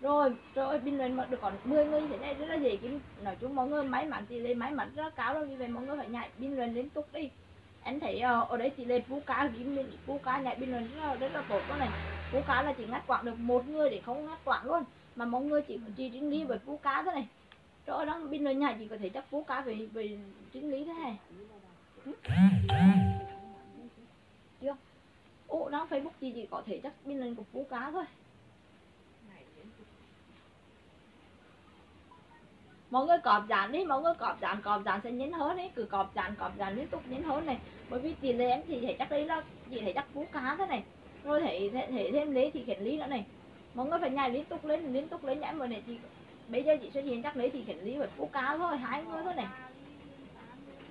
Rồi, rồi bình luận mà được còn 10 người thế này rất là dễ kiếm. Nói chung mọi người may mắn tỷ lệ may mắn rất là cao rồi, vì vậy mọi người phải nhảy bình luận liên tục đi. Em thấy ở đây tỷ lệ phú cá kiếm mình, phú cá nhảy bình luận rất là tốt đó này. Phú cá là chỉ ngắt quãng được một người để không ngắt quãng luôn, mà mọi người chỉ trinh lý với phú cá thế này. Rồi đó bình luận nhảy chỉ có thể chắc phú cá về trinh lý thế này. Chưa? Ủa đó Facebook chỉ có thể chắc bình luận của phú cá thôi. Mọi người cọp dán đi, mọi người cọp dán sẽ nhấn hơn đấy, cứ cọp dán liên tục nhấn hơn này, bởi vì tiền lên em thì thấy chắc đấy là chị thấy chắc phú cá thế này, rồi thấy thêm lấy thì khiển lý nữa này, mọi người phải nhảy liên tục lên nhảy vào này thì bây giờ chị xuất hiện chắc lấy thì khiển lý với phú cá thôi, hai người thôi này,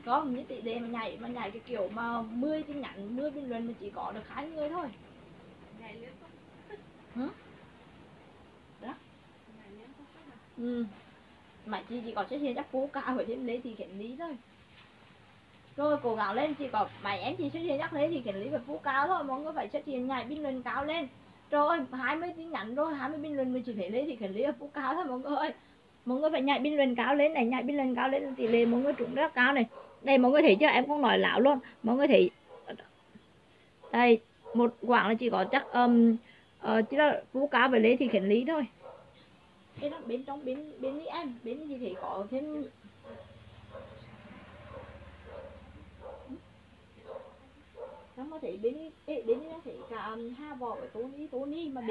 có những tỷ lệ mà nhảy cái kiểu mà 10 tin nhắn 10 bình luận mà chỉ có được 2 người thôi, nhảy liên tục, đó, mà chị chỉ có xuất hiện chắc phú cá với thêm lấy thì khiển lý thôi. Rồi cố gắng lên, chỉ có mày em chỉ xuất hiện chắc lấy thì khiển lý với phú cá thôi, mọi người phải xuất hiện nhảy bình luận cao lên. Rồi 20 tin nhắn rồi 20 bình luận mình chỉ thấy lấy thì khiển lý với phú cá thôi mọi người ơi. Mọi người phải nhảy bình luận cao lên này, nhảy bình luận cao lên tỷ lệ mọi người trúng rất cao này. Đây mọi người thấy chưa, em không nói láo luôn. Mọi người thấy đây một quảng là chỉ có chắc chỉ là phú cá với lấy thì khiển lý thôi. Cái đó bên trong bên đi em, bên gì thì có thêm nó có thể bên nó thể cả ha vợ với Tony mà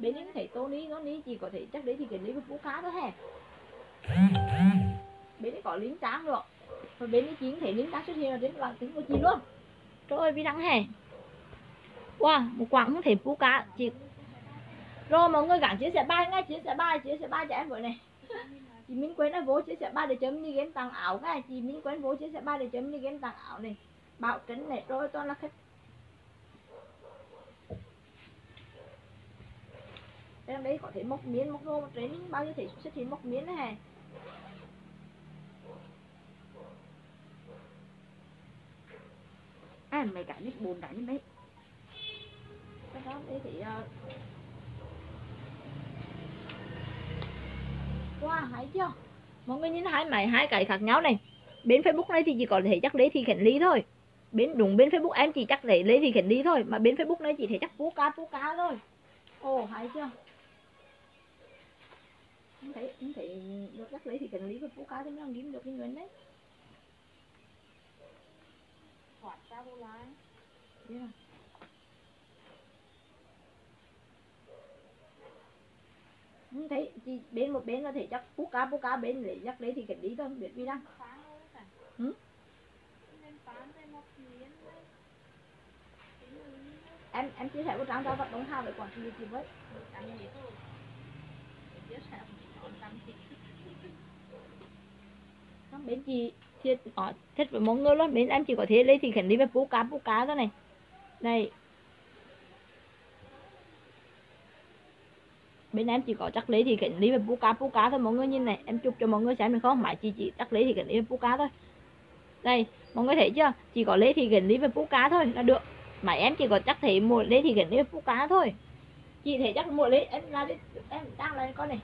bên đi thấy Tony nó đi chỉ có thể chắc đấy thì cái lý của phú cá thôi hè. Bên đi có lính tráng được. Và bên đi chiến thể lính tráng xuất hiện là đến là tính của chị luôn. Trời ơi vi đắng hè. Wow, một quảng không thể phú cá chị. Rồi mọi người gắn chia sẻ bài ngay, chia sẻ bài cho em với này. Chị Minh quên đã vô chia sẻ bài để chấm đi game tặng áo ngay, chị Minh quên vô chia sẻ bài để chấm đi game tặng áo này. Bảo trấn này rồi toàn là khách. Em đấy có thể móc miếng, móc rô, móc trến bao nhiêu thể xuất hiện móc miếng đấy hè. À mày cả nít bùn đánh đấy. Cái đó đấy thì wow, thấy chưa? Mọi người nhìn hai cái khác nhau này. Bên Facebook này thì chỉ có thể chắc lấy thì khiển lý thôi. Bên Facebook em chỉ chắc lấy thì khiển lý thôi, mà bên Facebook này chỉ thấy chắc phú cá thôi. Ồ, thấy chưa? Không thấy được chắc lấy thì khiển lý với phú cá thì nó không kiếm được cái nguyên đấy. Hoạt sao vô lái. Yeah. Không thấy chị bên một bên là thể chắc phú cá bên để chắc đấy thì cái lý thôi không biết vì đang em chia sẻ của trang ra vật đống hào để quản trị gì vậy bên chị thiết ở thiết với mọi người luôn, bên em chỉ có thể lấy thì khẩn đi với phú cá thôi này này. Bên em chỉ có chắc lấy thì khiển lý về phú cá thôi mọi người nhìn này, em chụp cho mọi người xem được không? Mãi chị chắc lấy thì khiển lý về phú cá thôi. Đây, mọi người thấy chưa? Chỉ có lấy thì khiển lý về phú cá thôi là được. Mãi em chỉ có chắc thấy một lấy thì khiển lý về phú cá thôi. Chị thấy chắc một lấy em ra đi, em đang lên con này.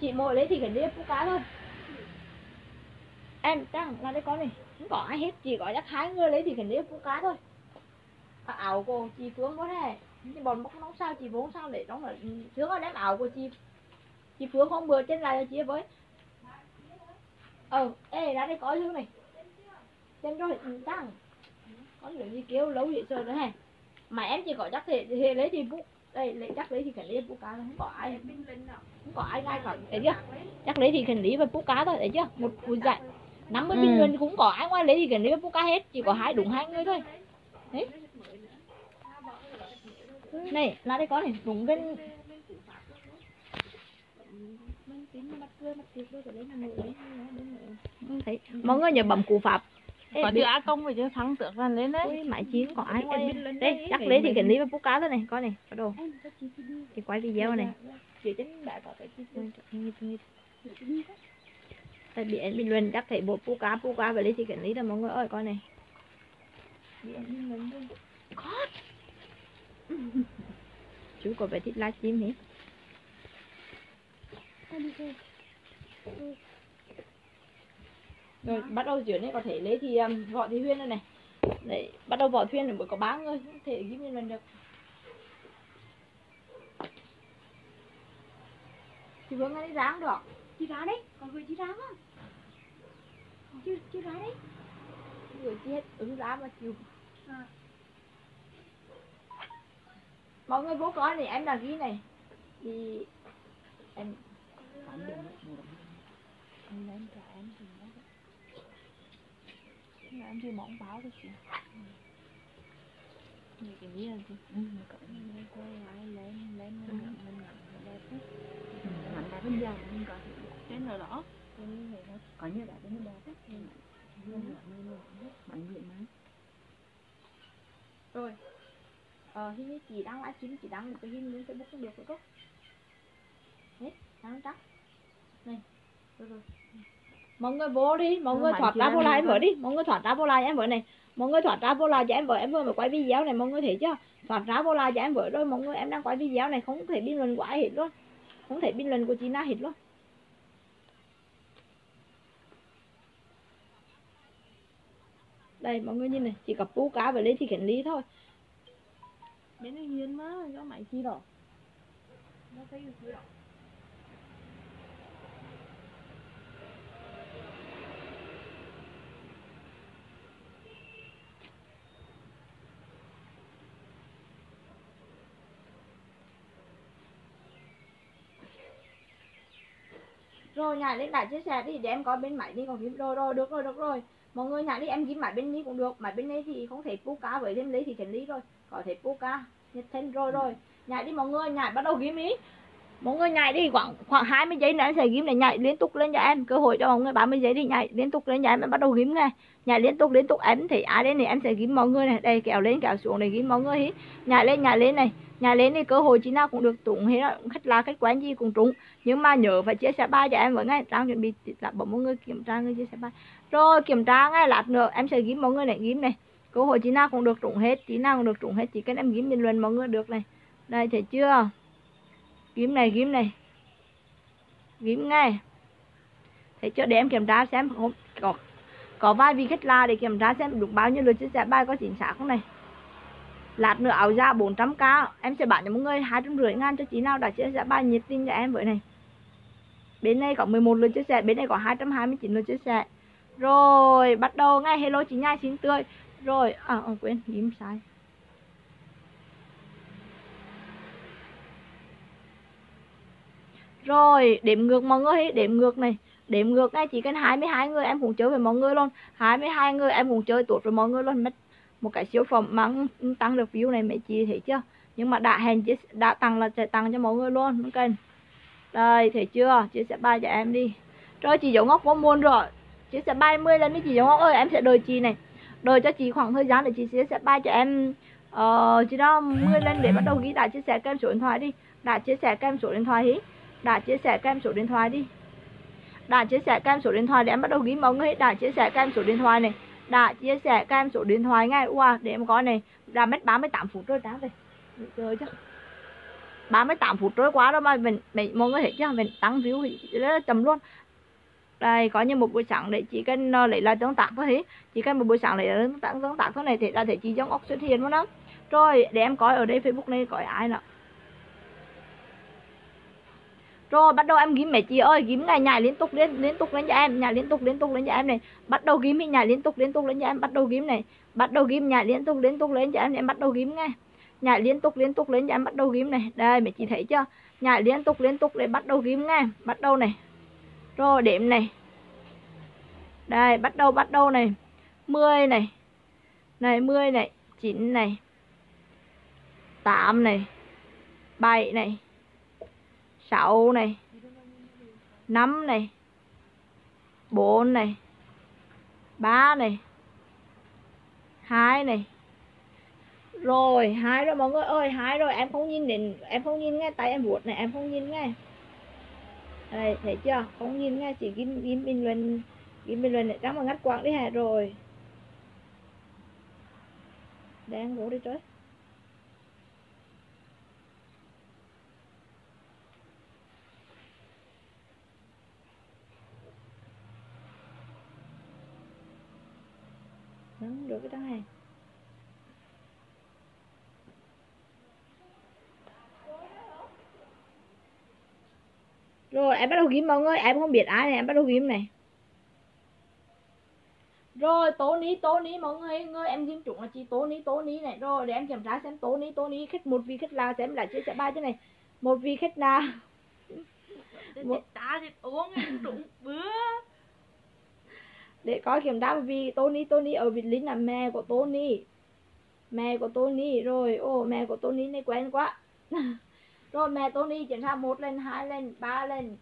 Chị một lấy thì khiển lý về phú cá thôi. Em đang ra đây con này, không có ai hết, chỉ có chắc hai người lấy thì khiển lý về phú cá thôi. À, ảo cô chị Phương có thế. Chị bọn bóc nóng sao chị vốn sao để đóng là sướng ở đám ảo của chị Phương không vừa trên lại chị với ê đã đây có thứ này trên rồi tăng có lượng gì kêu lâu vậy rồi nữa hè, mà em chỉ có chắc thì lấy thì bút đây lấy chắc lấy thì cần lấy bút cá không có ai lai còn đấy chưa, chắc lấy thì cần lấy với bút cá thôi đấy chưa, một buổi dạy 50 bình luận cũng có ai ngoài lấy thì cần lấy với bút cá hết, chỉ có đúng hai người thôi đấy. Này, lá đây có này, vùng bên thấy. Mọi người nhớ bấm cú pháp. Có đứa á công phải chứ thắng tượng ra lên đấy. Mãi chín có ai ngoài. Đây, chắc lấy thì khiển lý với phú cá thôi này, coi này, có đồ. Thì quay video này. Tại biển Bình Luận chắc thấy bộ puka về đây thì cần lý là mọi người ơi con này. Biển Bình Luận luôn. God. Chú có vẻ thích livestream nhỉ? Rồi bắt đầu chuyển này có thể lấy thì Võ Thị Huyền đây này. Đấy, bắt đầu Võ Thị Huyền mới có 3 người, không thể giúp mình được. Chị Vương nó đi ráng được. Chị ra đấy, còn vừa chị ráng á. Chị ra đấy. Vừa chị hết ứng ra mà chịu. À. Mọi người bố có này, em đã ghi này. Thì em cảm nhận em trả em thì nó là em chưa mỏng báo thôi chị. Như cái gì anh chị? Mình quay lại lên mình đẹp hết. Mình đẹp bây giờ mình có cái nào đó. Có như là cái nó đẹp hết. Mình vậy mà. Rồi. Hình như chị đang livestream, chị đăng một cái hình lên Facebook cũng được rồi cô. Hết, đang trắng. Này. Rồi. Mọi người vô đi, mọi người thoát ra vô lại em vợ đi. Mọi người thoát ra vô lại em vợ này. Mọi người thoát ra vô lại cho em vợ mới quay video này, mọi người thấy chưa? Thoát ra vô lại cho em vợ rồi, mọi người em đang quay video này không thể bình luận của ai hết luôn. Không thể bình luận của chị Na hết luôn. Đây mọi người nhìn này, chỉ có pú cá về lên thì khiển lý thôi. Bên này hiền mà, cho mày chi đó. Nó thấy được đó. Rồi nhảy lên đã chia sẻ đi để em có bên máy đi còn kiếm rồi được rồi mọi người nhảy đi em kiếm máy bên đi cũng được, máy bên đây thì không thể pú cá với thêm lấy thì cần lý rồi có thể pú cá nhất thêm rồi nhảy đi mọi người nhảy bắt đầu kiếm ý mọi người nhảy đi khoảng 20 giây nữa em sẽ kiếm này nhảy liên tục lên cho em cơ hội cho mọi người 30 giây đi nhảy liên tục lên cho em bắt đầu kiếm này nhảy liên tục em thì ai đến thì em sẽ kiếm mọi người này đây kéo lên kéo xuống để kiếm mọi người ý nhảy lên này nhà lên thì cơ hội chị nào cũng được trúng hết khách là khách quán gì cũng trúng nhưng mà nhớ phải chia sẻ bài cho em với ngay đang chuẩn bị là bỏ mọi người kiểm tra người chia sẻ bài rồi kiểm tra ngay lát nữa em sẽ ghi mọi người này ghi này cơ hội chị nào cũng được trúng hết chỉ cần em ghi bình luận mọi người được này đây thấy chưa ghi ngay thấy chưa để em kiểm tra xem có vài vị khách là để kiểm tra xem được bao nhiêu lượt chia sẻ bài có chính xác không này. Lát nữa áo da 400k em sẽ bán cho mọi người 250.000 cho chị nào đã chia sẻ bài nhiệt tình cho em vậy này. Bên này có 11 lượt chia sẻ, bên này có 229 lượt chia sẻ. Rồi bắt đầu ngay hello chị Nhai xinh tươi. Rồi quên ghim sai. Rồi đếm ngược mọi người này. Đếm ngược ngay chỉ cần 22 người em cũng chơi với mọi người luôn. 22 người em cũng chơi tốt với mọi người luôn mất. Một cái siêu phẩm mà tăng được view này mấy chị thấy chưa? Nhưng mà đã hẹn đã tăng là sẽ tăng cho mọi người luôn không cần. Đây thấy chưa? Chia sẻ bài cho em đi. Rồi chị Dấu Ngọc có muôn rồi. Chia sẻ bài 10 lần với chị Dấu Ngọc ơi, em sẽ đợi chị này. Đợi cho chị khoảng thời gian để chị chia sẻ bài cho em chị đó 10 lần để bắt đầu ghi đã chia sẻ kèm số điện thoại đi. Đã chia sẻ kèm số điện thoại đi. Đã chia sẻ kèm số điện thoại để em bắt đầu ghi mọi người. Đã chia sẻ kèm số điện thoại này. Đã chia sẻ các em số điện thoại ngay để em có này đã mất 38 phút rồi đáng rồi chơi chứ 38 phút rồi quá rồi mà mình mọi người thấy chứ mình tăng view rất là chậm luôn đây có như một buổi sáng để chỉ cần lấy là tương tác thôi hết chỉ cần một buổi sáng lấy là tương tác thôi này thì là thể chỉ giống ốc xuất hiện luôn đó rồi để em coi ở đây Facebook này có ai nào rồi bắt đầu em ghim mẹ chị ơi ghim này nhảy liên tục lên cho em nhảy liên tục lên cho em này bắt đầu ghim nhảy liên tục lên cho em bắt đầu ghim này bắt đầu ghim nhảy liên tục lên cho em bắt đầu ghim nghe nhảy liên tục lên cho em bắt đầu ghim này đây mẹ chị thấy chưa nhảy liên tục lên bắt đầu ghim nghe bắt đầu này rồi đếm này đây bắt đầu này 10 này 10 này 9 này 8 này 7 này 6 này 5 này 4 này 3 này 2 này rồi 2 rồi mọi người ơi 2 rồi em không nhìn ngay tay em vuốt này em không nhìn ngay Đây, thấy chưa? Không nhìn nha, chỉ ghi bình luận để trắng mà ngắt quạt đi hả rồi. Để ăn ngủ đi trời. Nóng được cái trắng hàng. Rồi, em bắt đầu ghim mọi người, em không biết ai này, em bắt đầu ghim này. Rồi, Tony mọi người, em ghim chúng là chị Tony này. Rồi, để em kiểm tra xem Tony khách một vị khách nào xem lại chia sẻ ba cái này. Một vị khách nào. Một ta thì uống trụng bữa. Để coi kiểm tra vì Tony ở Việt Linh là mẹ của Tony. Mẹ của Tony rồi, ô mẹ của Tony này quen quá. Rồi mẹ Tony kiểm tra 1 lần, 2 lần, 3 lần,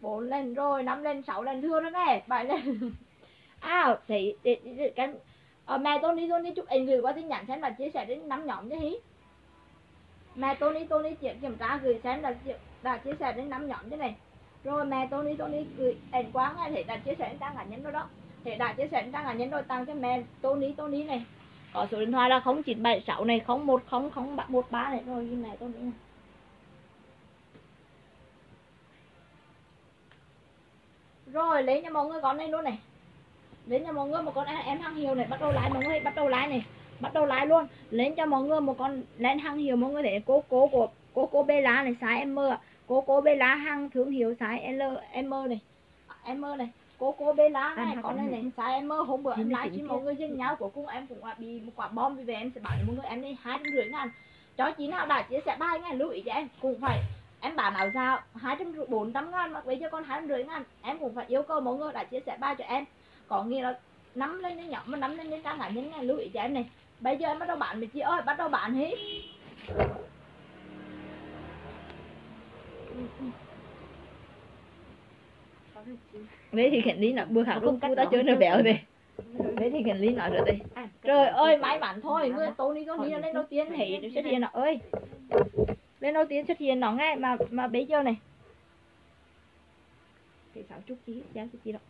4 lần, rồi 5 lần, 6 lần, thưa nó nghe 7 lần. À, thì mẹ Tony chụp ảnh gửi qua tin nhắn xem là chia sẻ đến 5 nhóm chứ hí. Mẹ Tony kiểm tra gửi xem là chia sẻ đến 5 nhóm chứ này. Rồi mẹ Tony gửi ảnh quá nghe, thì đã chia sẻ đến trang cá nhân rồi đó. Thì đã chia sẻ đến trang cá nhân rồi tăng cho mẹ Tony này. Có số điện thoại là 0976 này, 010013 này, rồi ghi mẹ Tony này. Rồi lấy cho mọi người con này luôn này. Lấy cho mọi người một con em hàng hiệu này, bắt đầu lái mọi người, bắt đầu lái này, bắt đầu lái luôn. Lấy cho mọi người một con lên hàng hiệu mọi người để cô của cô Bella này size M. Cô Bella hàng thương hiệu size L này. M này. Cô Bella này, con này này size M. Hôm bữa em lái cho mọi người trên nhau của cùng em cũng bị một quả bom vì về em sẽ bảo mọi người em đi 250.000. Cho chị nào đã chia sẻ 3.000 lưu ý cho em cũng phải. Em bảo nào sao 250, 400.000 mà bây giờ con 250.000, em cũng phải yêu cầu mọi người đã chia sẻ ba cho em. Có nghĩa là nắm lên cái nhỏ mà nắm lên cái trang cá nhân này, lưu ý cho em này. Bây giờ em bắt đầu bán mình chị ơi, bắt đầu bán hết. Đấy thì Khánh Lý nói bữa khác không ta chơi nó béo về. Đấy thì Khánh Lý nói rồi đây. Trời ơi máy bán thôi, người Tony có nghĩa lên đầu tiên thì nó xuất hiện nó ơi. Lên đầu tiên xuất hiện nó ngay mà bây giờ này thì sáu chút chí giá chút chí đâu.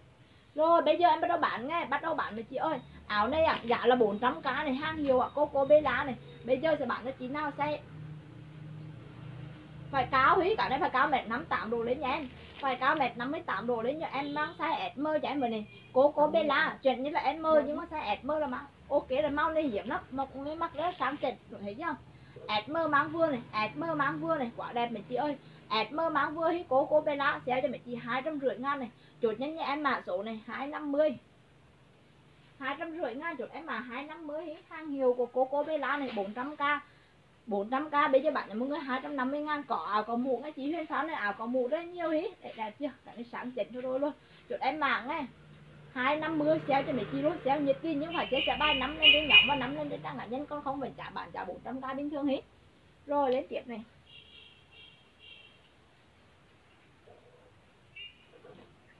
Rồi bây giờ em bắt đầu bán ngay, bắt đầu bán với chị ơi. Áo này ạ, giá là 400k này, hàng hiệu ạ, Coco Bella này. Bây giờ sẽ bán cho chị nào xe phải cao hí, cả này phải cao 1m58 đồ lên nha em. Phải cao 1m58 đồ lên nha em, mang size SM cho em rồi này. Coco Bella chuyện như là SM nhưng mà size SM là mà ok là mau này hiểm lắm, mà cũng mắc rất sáng chỉnh rồi thấy chưa? Admer mang vừa này, Admer mang vừa này, quá đẹp mấy chị ơi. Admer mang vừa thì Coco Bella sale cho mấy chị 250.000 này. Chốt nhanh nha em mã số này 250. 250.000 chốt em mã 250, hàng hiệu của Coco Bella này 400k. 400k bây giờ bạn cho mọi người 250.000, có áo có mũ nha chị Huyền Pháo này, áo có mũ rất nhiều hí. Đẹp chưa? Đang sáng chỉnh cho rồi luôn. Chốt em mã nghe. 250 sale cho mấy chị luôn, sale nhiệt tình nhưng phải chia sẻ 3 năm lên đến nhỏ và 5 lên đến trang cá nhân, con không phải trả bạn trả 400k bình thường hết. Rồi lên tiếp này.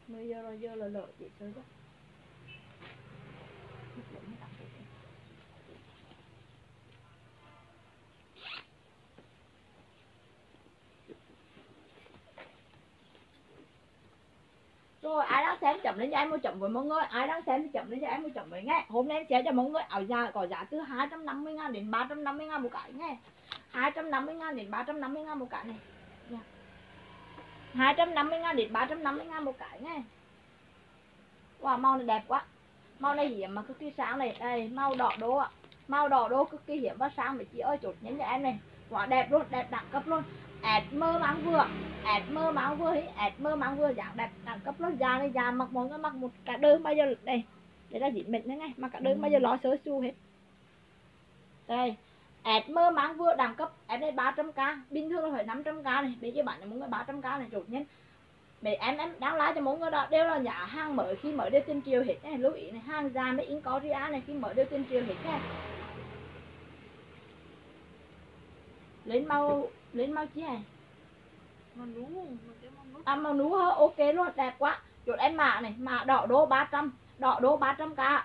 Mới giờ rồi giờ là lỡ chị chơi đó. Rồi ai đang xem chậm lên cho em mua chậm với mọi người, ai đang xem thì chậm lên cho em mua chậm với nghe. Hôm nay em sẽ cho mọi người áo da có giá từ 250.000 đến 350.000 một cái nghe. 250.000 đến 350.000 một cái này. 250.000 đến 350.000 một cái nghe. Wow màu này đẹp quá. Màu này hiếm mà cực kỳ sáng này, đây màu đỏ đô ạ. Màu đỏ đô cực kỳ hiếm và sáng mấy chị ơi, chốt nhấn cho em này. Quá đẹp luôn, đẹp đẳng cấp luôn. Admer mang vừa, Admer mang vừa, Admer mang vừa dạng đẹp đẳng cấp lót da này, da mặc mọi người mặc một cả đơn bao giờ đây, để ra dịp mệt nữa ngay, mặc cả đơn bao giờ lo sớ su hết. Đây, Admer mang vừa đẳng cấp, em đây 300k, bình thường là phải 500k này, bây giờ bạn này muốn cái 300k này chụp nhé. Để em đáng lái cho mọi người đó, đều là giá hàng mới khi mới đều tiền triệu hết này, lưu ý này, hàng da mấy in có ria này khi mới đều tiền triệu hết này. Lên mau chứ à? Màu nú hả? Ok luôn, đẹp quá. Chốt em mạ này, mạ đỏ đô 300, đỏ đô 300k.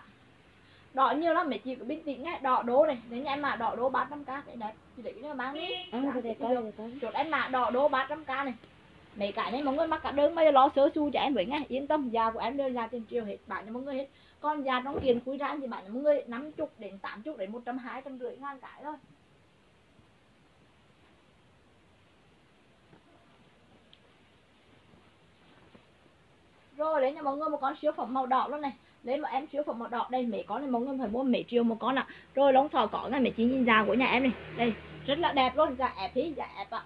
Đỏ nhiều lắm, mấy chị cứ bình tĩnh nghe, đỏ đô này, đến nhà em mạ đỏ đô 300k, cái đẹp, chị để cái này mang đi. Chốt em mạ đỏ đô 300k này. mấy cái này mọi người mắc cả đơn bây giờ lo sơ su cho em với nghe, yên tâm, da của em đều da trên triệu hết bạn cho mọi người hết. Con da trong kiền cuối ra thì bạn cho mọi người 50 đến 80 đến 120 ngàn cái thôi. Rồi lấy cho mọi người một con siêu phẩm màu đỏ luôn này. Lấy mà em siêu phẩm màu đỏ đây, mấy con này mọi người phải mua mấy triệu một con ạ. Rồi lông thỏ có này, mấy chị nhìn da của nhà em này. Đây, rất là đẹp luôn, da ép hí, da ép ạ.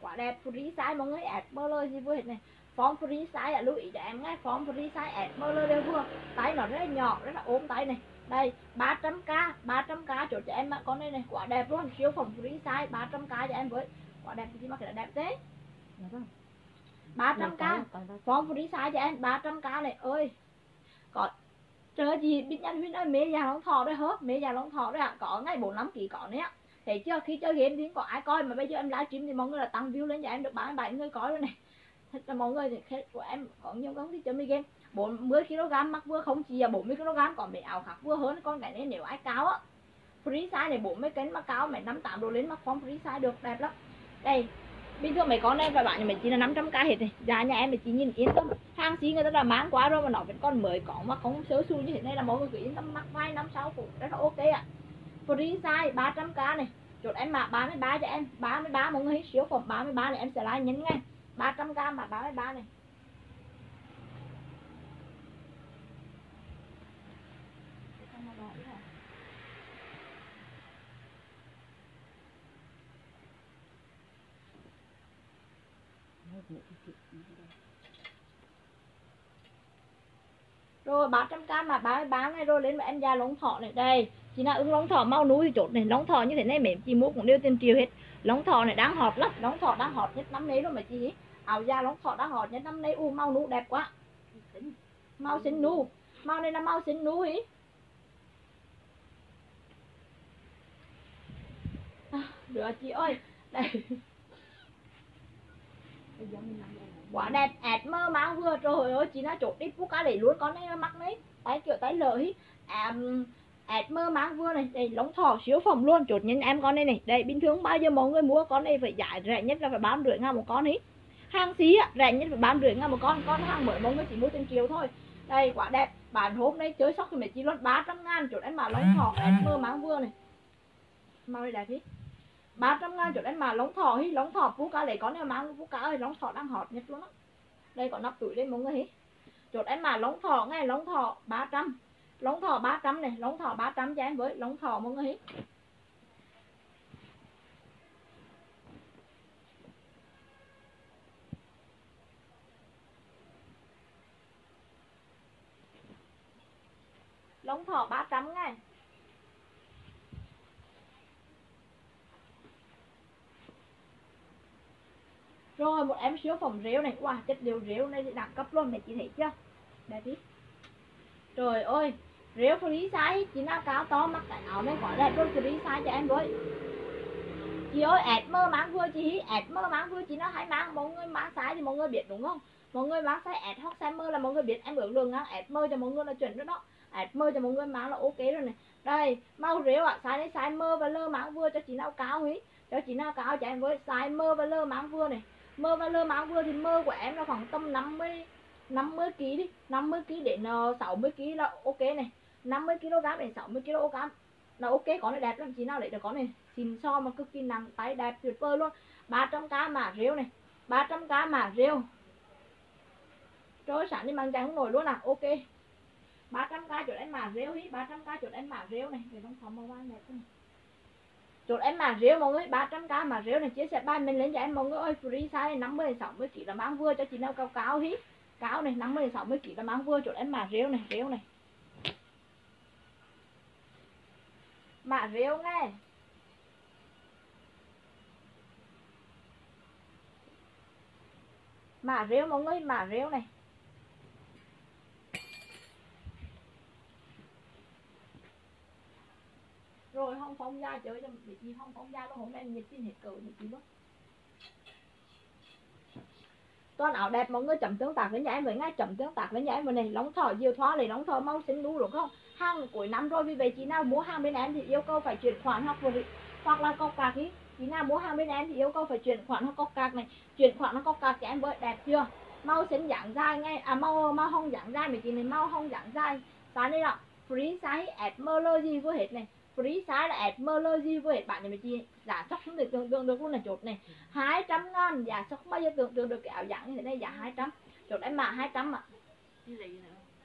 Quả đẹp, free size mọi người, ép mơ lơi gì vui hết này. Form free size ạ, lưu ý cho em nghe, form free size ép mơ lơi đều vừa. Tay nó rất là nhỏ, rất là ốm tay này. Đây, 300k, 300k chỗ cho em ạ, con này này, quả đẹp luôn, siêu phẩm free size 300k cho em với. Quả đẹp thì mà cái đẹp thế. 300k, form free size cho em, 300k này ơi. Có chờ gì biết nhân Huyên ơi, mẹ già lông thọ đấy hết, mẹ già lông thọ đấy ạ, có ngày 4-5 kg có đấy ạ. Thấy chưa, khi chơi game thì có ai coi, mà bây giờ em livestream thì mọi người là tăng view lên cho em được 37 người coi rồi này. Thật là mọi người thì của em có nhiều công ty chơi mi game 40 kg mắc vừa không chỉ là 40 kg, còn mấy áo khác vừa hơn. Con cái này nếu ai cao á, free size này 40 cân mà cao mày 58 đô lên mắc phong free size được, đẹp lắm. Đây bình thường mấy con em và bạn mình chỉ là 500k hết này. Giá nhà em mình chỉ nhìn yên tâm, hàng xí người ta đã bán quá rồi mà nó vẫn còn mới có mà không xấu xu như thế này là mọi người cứ yên tâm, mắc vai 5-6 cũng rất là ok ạ. Free size 300k này, chốt em mã 33 cho em, 33 mọi người hít siêu phẩm 33 này em sẽ like nhấn ngay. 300k mã 33 này. Rồi 300k mà 33 này, rồi lên mà em da lông thỏ này đây. Chị nào ứng lông thỏ mau núi thì chốt này, lông thỏ như thế này mềm chị mua cũng đều tiền triệu hết. Lông thỏ này đang hot lắm, lông thỏ đang hot nhất năm nay luôn mà chị. Áo da lông thỏ đang hot nhất năm nay, u mau nú đẹp quá. Mau xinh nú, mau này là mau xinh nú ý. Được chị ơi, đây. Quả đẹp, ẹt mơ máu vừa, trời ơi, chị đã chốt đi phút cá để luôn, con này mắc đấy. Tái kiểu tái lợi ý. Ẹt mơ máu vừa này, đây, lóng thỏ siêu phẩm luôn, chốt nhân em con này này. Đây, bình thường bao giờ mọi người mua con này phải giải rẻ nhất là phải 350 ngàn một con ý. Hàng xí á, rẻ nhất phải 350 ngàn một con hàng mới mọi người chỉ mua tiền triệu thôi. Đây, quả đẹp, bản hôm nay chơi sóc thì mày chỉ luôn 300 ngàn, chốt em mà lóng thỏ, ẹt mơ máu vừa này. Mau đi đẹp ý. 300 ngàn chỗ đấy mà lóng thỏ hí, lóng thỏ phú cá lấy con này mang phú cá ơi, lóng thỏ đang hot nhất luôn á. Đây có nắp túi đây mọi người hí. Chỗ đấy mà lóng thỏ nghe, lóng thỏ 300, lóng thỏ 300 này, lóng thỏ 300 cho em với, lóng thỏ mọi người hí. Lóng thỏ 300 nghe. Rồi một em siêu phẩm rêu này, wow, chất liệu rêu này đẳng cấp luôn, mẹ chị thấy chưa? Đây đi. Trời ơi, rêu free size, chị nào cao to mặc cái áo này có đẹp luôn, free size cho em với. Chị ơi, ẹt mơ mang vừa chị, ẹt mơ mang vừa chị nào hãy mang, mọi người mang size thì mọi người biết đúng không? Mọi người mang size ẹt hoặc size mơ là mọi người biết em ước lượng á, ẹt mơ cho mọi người là chuẩn rồi đó. Ẹt mơ cho mọi người mang là ok rồi này. Đây, màu rêu ạ, size này size mơ và lơ mang vừa cho chị nào cao ý. Cho chị nào cao cho em với, size mơ và lơ mang vừa này. Mơ và lơ máng vừa thì mơ của em là khoảng tầm 50 kg đi, 50 kg đến 60 kg là ok này. 50 kg đến 60 kg là ok, con này đẹp lắm, chị nào lấy được con này. Xịn so mà cực kỳ nặng tay, đẹp tuyệt vời luôn. 300k mà rêu này, 300k mà rêu. Trời sáng đi mang chai không nổi luôn à, ok. 300k chốt em mà rêu hí, 300k chốt em mà rêu này, để trong phòng màu vàng đẹp này. Chốt em mà rêu mọi người, 300k mà rêu này, chia sẻ bài mình lên cho em mọi người ơi. Free size 50-60 kg là mang vừa cho chị nào cao cao hí. Cao này, 50-60 kg là mang vừa, chốt em mà rêu này, rêu này. Mà rêu nghe. Mà rêu mọi người, mà rêu này. Rồi không phóng ra chơi cho bị chị không phóng ra luôn, hôm nay nhiệt tin hết cỡ nhiệt tin luôn. Toàn áo đẹp mọi người, chấm tương tác với nhà em với ngay, chấm tương tác với nhà em với này. Lóng thỏ diều thoa này, lóng thỏ mau xinh đu đúng không? Hàng cuối năm rồi, vì vậy chị nào mua hàng bên em thì yêu cầu phải chuyển khoản hoặc là cọc cạc ý. Khi nào mua hàng bên em thì yêu cầu phải chuyển khoản hoặc cọc cạc này, chuyển khoản hoặc cọc cạc cho em với. Đẹp chưa? Màu xanh dạng dài ngay à, màu hồng dạng dài mấy chị này, màu hồng dạng dài. Sáng đây là free size SML gì vô hết này. Free size là SML gì vô hết bạn này mấy chị. Giá sốc không thể tưởng tượng được luôn là chốt này. 200.000 giá sốc không bao giờ tưởng tượng được cái áo dạng như thế này giá 200. Chốt em mà 200 ạ.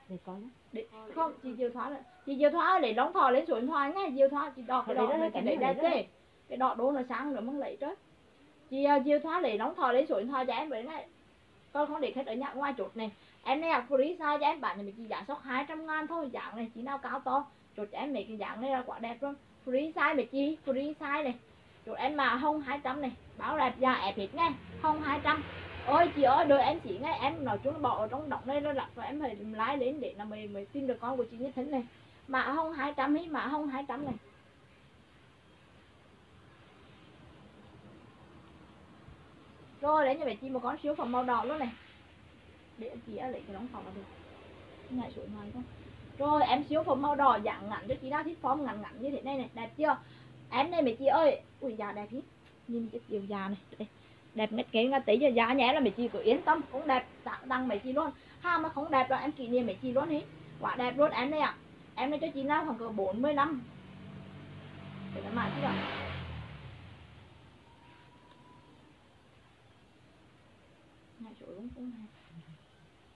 Để có đấy. Không, chị Diều Thoa là chị Diều Thoa để đóng thò lên số điện thoại nghe, Diều Thoa chị đọc cái đó này cái đấy ra thế. Cái đọt đồ là sáng rồi mong lấy chứ. Chị Diều Thoa để đóng thò lên số điện thoại cho em vậy này. Con không để khách ở nhà ngoài chốt này. Em này là free size cho em bạn này mình chỉ giá sốc 200.000 thôi, dạng này chỉ nào cao to. Chốt cho em mấy cái dạng này là quá đẹp luôn. Free size mình chi, free size này. Chốt em mà hông 200 này, báo đẹp da ép hết nghe, hông 200. Ôi chị ơi đợi em chị nghe, em nói chúng nó bỏ ở trong động đây nó lặp và em phải lái đến để là mới tìm được con của chị Nhất Thính này. Mã hông 200 ấy, mã hông 200 này. Rồi đấy, như vậy chị một con siêu phẩm màu đỏ luôn này. Để chị đã lấy cái đóng phòng là được. Ngại sụi ngoài không? Rồi em siêu phẩm màu đỏ dạng ngắn cho chị đã thích form ngắn ngắn như thế này này, đẹp chưa? Em đây mấy chị ơi, ui già đẹp hết. Nhìn cái kiểu già này. Đây. Đẹp mét kế nga tí giờ giá nhé là mấy chị cứ yên tâm, cũng đẹp đăng mấy chị luôn. Ha mà không đẹp là em kỷ niệm mấy chị luôn ấy. Quá đẹp luôn em đây ạ. À. Em đây cho chị nào khoảng cỡ 45. Để nó mãi chứ ạ.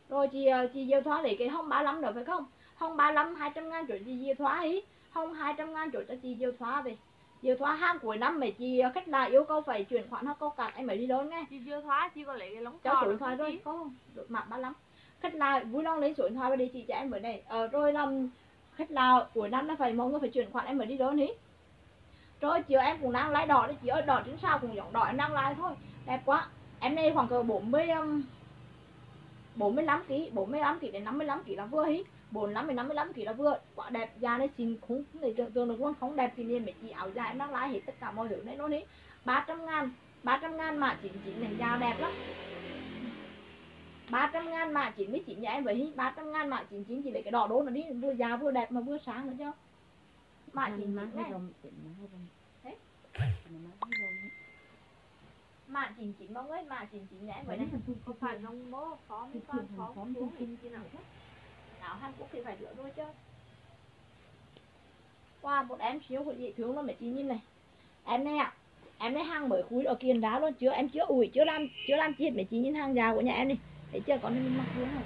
Rồi chị Diêu Thoa lấy cái hông 35 được phải không? Hông 35 200.000 chỗ chị Diêu Thoa ấy. Hông 200.000 chỗ cho chị Diêu Thoa về. Diêu Thoa hàng cuối năm mấy chị khách là yêu cầu phải chuyển khoản hoặc câu cạc em mới đi lớn nghe. Chị Diêu Thoa chỉ có lấy cái lóng cho điện thoại thôi, có không? Được mặt 35. Khách là vui lòng lấy số điện thoại và địa chỉ cho em mới này. Rồi làm khách là cuối năm là phải mọi người phải chuyển khoản em mới đi lớn ý. Rồi chiều em cũng đang lái đỏ đấy chị ơi, đỏ trên sao cũng giống đỏ em đang lái thôi. Đẹp quá. Em đây khoảng cỡ 45 kg đến 55 kg là vừa hí. 45 đến 55 kg là vừa. Quá đẹp, da này xinh khủng này tương được luôn, không đẹp thì nên mấy chị áo da em đang lái hết tất cả mọi thứ đấy luôn ý. 300.000 mà 99 này da đẹp lắm. 300.000 mà 99 nhà em vậy hí. 300.000 mà 99 chị lấy cái đỏ đố nó đi, vừa da vừa đẹp mà vừa sáng nữa chứ. Mà 99 này. Mà 99 mong ấy, mà 99 em vậy đấy. Có phải nông bố, phó mấy con, phó xuống hình chi nào hết. Nào Hàn Quốc thì phải lựa đôi chứ. Qua một em xíu của dị thương nó mấy chị nhìn này. Em này ạ, em này hàng mới khui ở kiền đá luôn, chưa em chưa ủi, chưa làm chiết mấy chị nhìn hàng già của nhà em đi. Thấy chưa, có nên mặc luôn không?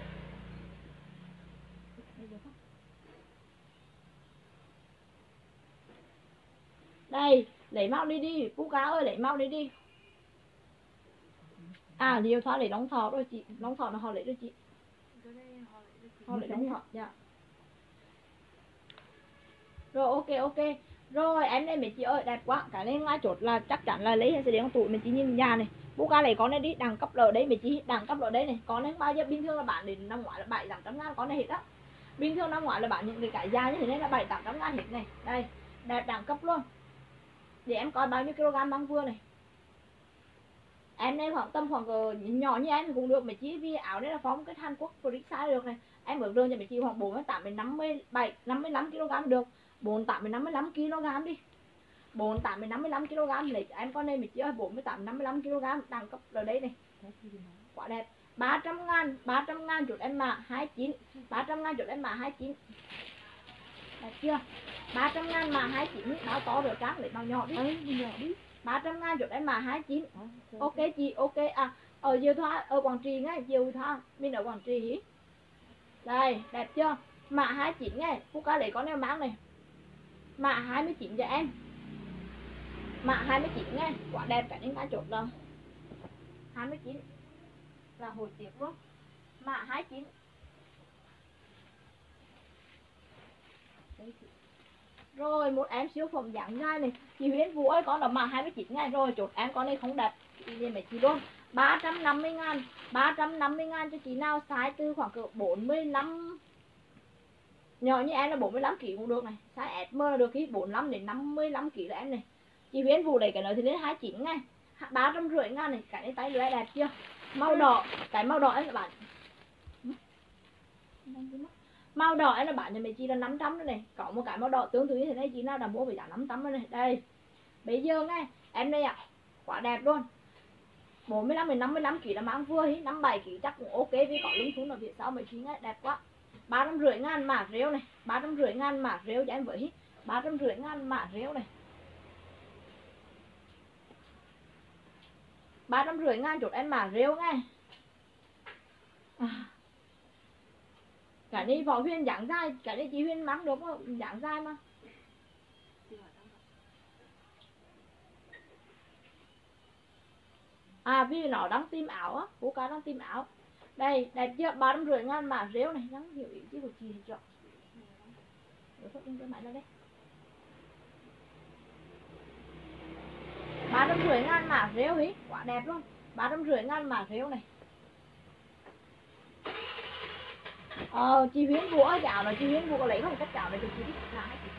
Đây, lấy mau đi, Puka ơi lấy mau đi. À, Diêu Thoa để đóng thọ rồi chị, đóng thọ là họ lấy cho chị. Họ lấy đóng thọ, dạ. Rồi ok. Rồi em đây mấy chị ơi, đẹp quá. Cái này ngay chốt là chắc chắn là lấy sẽ để con tụi mình chị nhìn nhà này. Puka lấy con này đi, đẳng cấp lở đấy mấy chị, đẳng cấp lở đấy này. Con này bao nhiêu bình thường là bạn đến năm ngoái là 700.000 con này hết á. Bình thường năm ngoái là bạn những cái da như thế này là 700.000 hết này. Đây, đẹp đẳng cấp luôn. Để em coi bao nhiêu kg mang vừa này. Em đây khoảng tầm khoảng nhỏ như em thì cũng được mấy chị, vì áo đấy là phóng cái Hàn Quốc free size được này. Em mở đơn cho mấy chị khoảng 48 đến 55 kg được. 48 đến 55 kg đi. 48 đến 55 kg này em con đây mấy chị ơi, 48 đến 55 kg đẳng cấp ở đấy này. Quá đẹp. 300.000 chốt em mà 29. 300.000 chốt em mà 29. Đẹp chưa? 300.000 mà 29 bao to rồi trắng lại bao nhỏ đi. Ừ, nhỏ đi. 300.000 chốt em mà 29. Ok chị, ok. À, ở Diêu Thoa, ở Quảng Trị nghe, Diêu Thoa, mình ở Quảng Trị. Đây, đẹp chưa? Mã 29 nghe, Puka lấy con này bán này. Mã 29 cho em. Mã 29 nghe, quả đẹp cả đến cả chốt rồi. 29 là hồi tiệc luôn. Mã 29. Đấy chị. Rồi một em siêu phẩm dạng dài này. Chị Huyến Vũ ơi, con là mã 29 ngày rồi, chốt em con này không đẹp. Chị đi mấy chị luôn. 350.000 cho chị nào size từ khoảng cỡ 45. Nhỏ như em là 45 kg cũng được này. Size SM là được khi 45 đến 55 kg là em này. Chị Huyến Vũ đẩy cái này thì lên 29 ngày. 350.000 này, cái này tay lưỡi đẹp chưa? Màu đỏ, cái màu đỏ em là bạn. Màu đỏ em là bạn nhà mình chỉ là 500 nữa này. Có một cái màu đỏ tương tự như thế này chị nào đã mua với giá 500 nữa này. Đây. Bây giờ ngay Em đây ạ, quá đẹp luôn. 45 đến 55 kg là mang vừa, 57 kg chắc cũng ok vì có lưng thúng ở phía sau 19 ấy, đẹp quá. 350.000 mã rêu này, 350.000 mã rêu cho em với, 350.000 mã rêu này. 350.000 chốt em mã rêu nghe. Cả đi Võ Huyên giảng dai, cả đi chị Huyên mắng đúng không? Giảng dai mà. À vì nó đang tìm áo á, cô cá đang tìm áo. Đây, đẹp chưa? 350.000 mã rêu này, nhắn hiểu ý chứ của chị thì chọn. Đưa máy ra đây. 350.000 mã rêu ý, quá đẹp luôn. 350.000 mã rêu này. Chị Huyến Vũ chảo này, chị Huyến Vũ có lấy không? Cách chảo này cho chị đi là hay chị.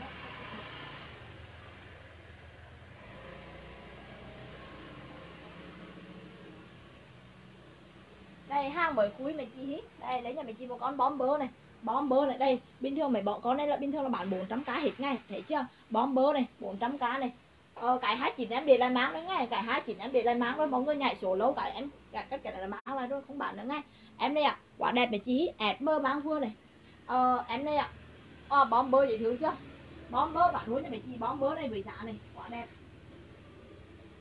Đây hàng mới cuối mình chi hết. Đây lấy nhà mình chi một con bomber này. Bomber này đây, bình thường mấy bọn con này là bình thường là bán 400 cá hết ngay, thấy chưa? Bomber này, 400 cá này. Cái 29 em để lại máng đấy ngay, cái 29 em để lại máng rồi mọi người nhảy số lâu cái em cái là máng lại rồi không bán nữa ngay. Em đây ạ, quả đẹp này chị, ẹt mơ máng vua này. Em đây ạ. Bomber dễ thương chưa? Bomber bạn muốn cho mình chi bomber này với giá này, quả đẹp.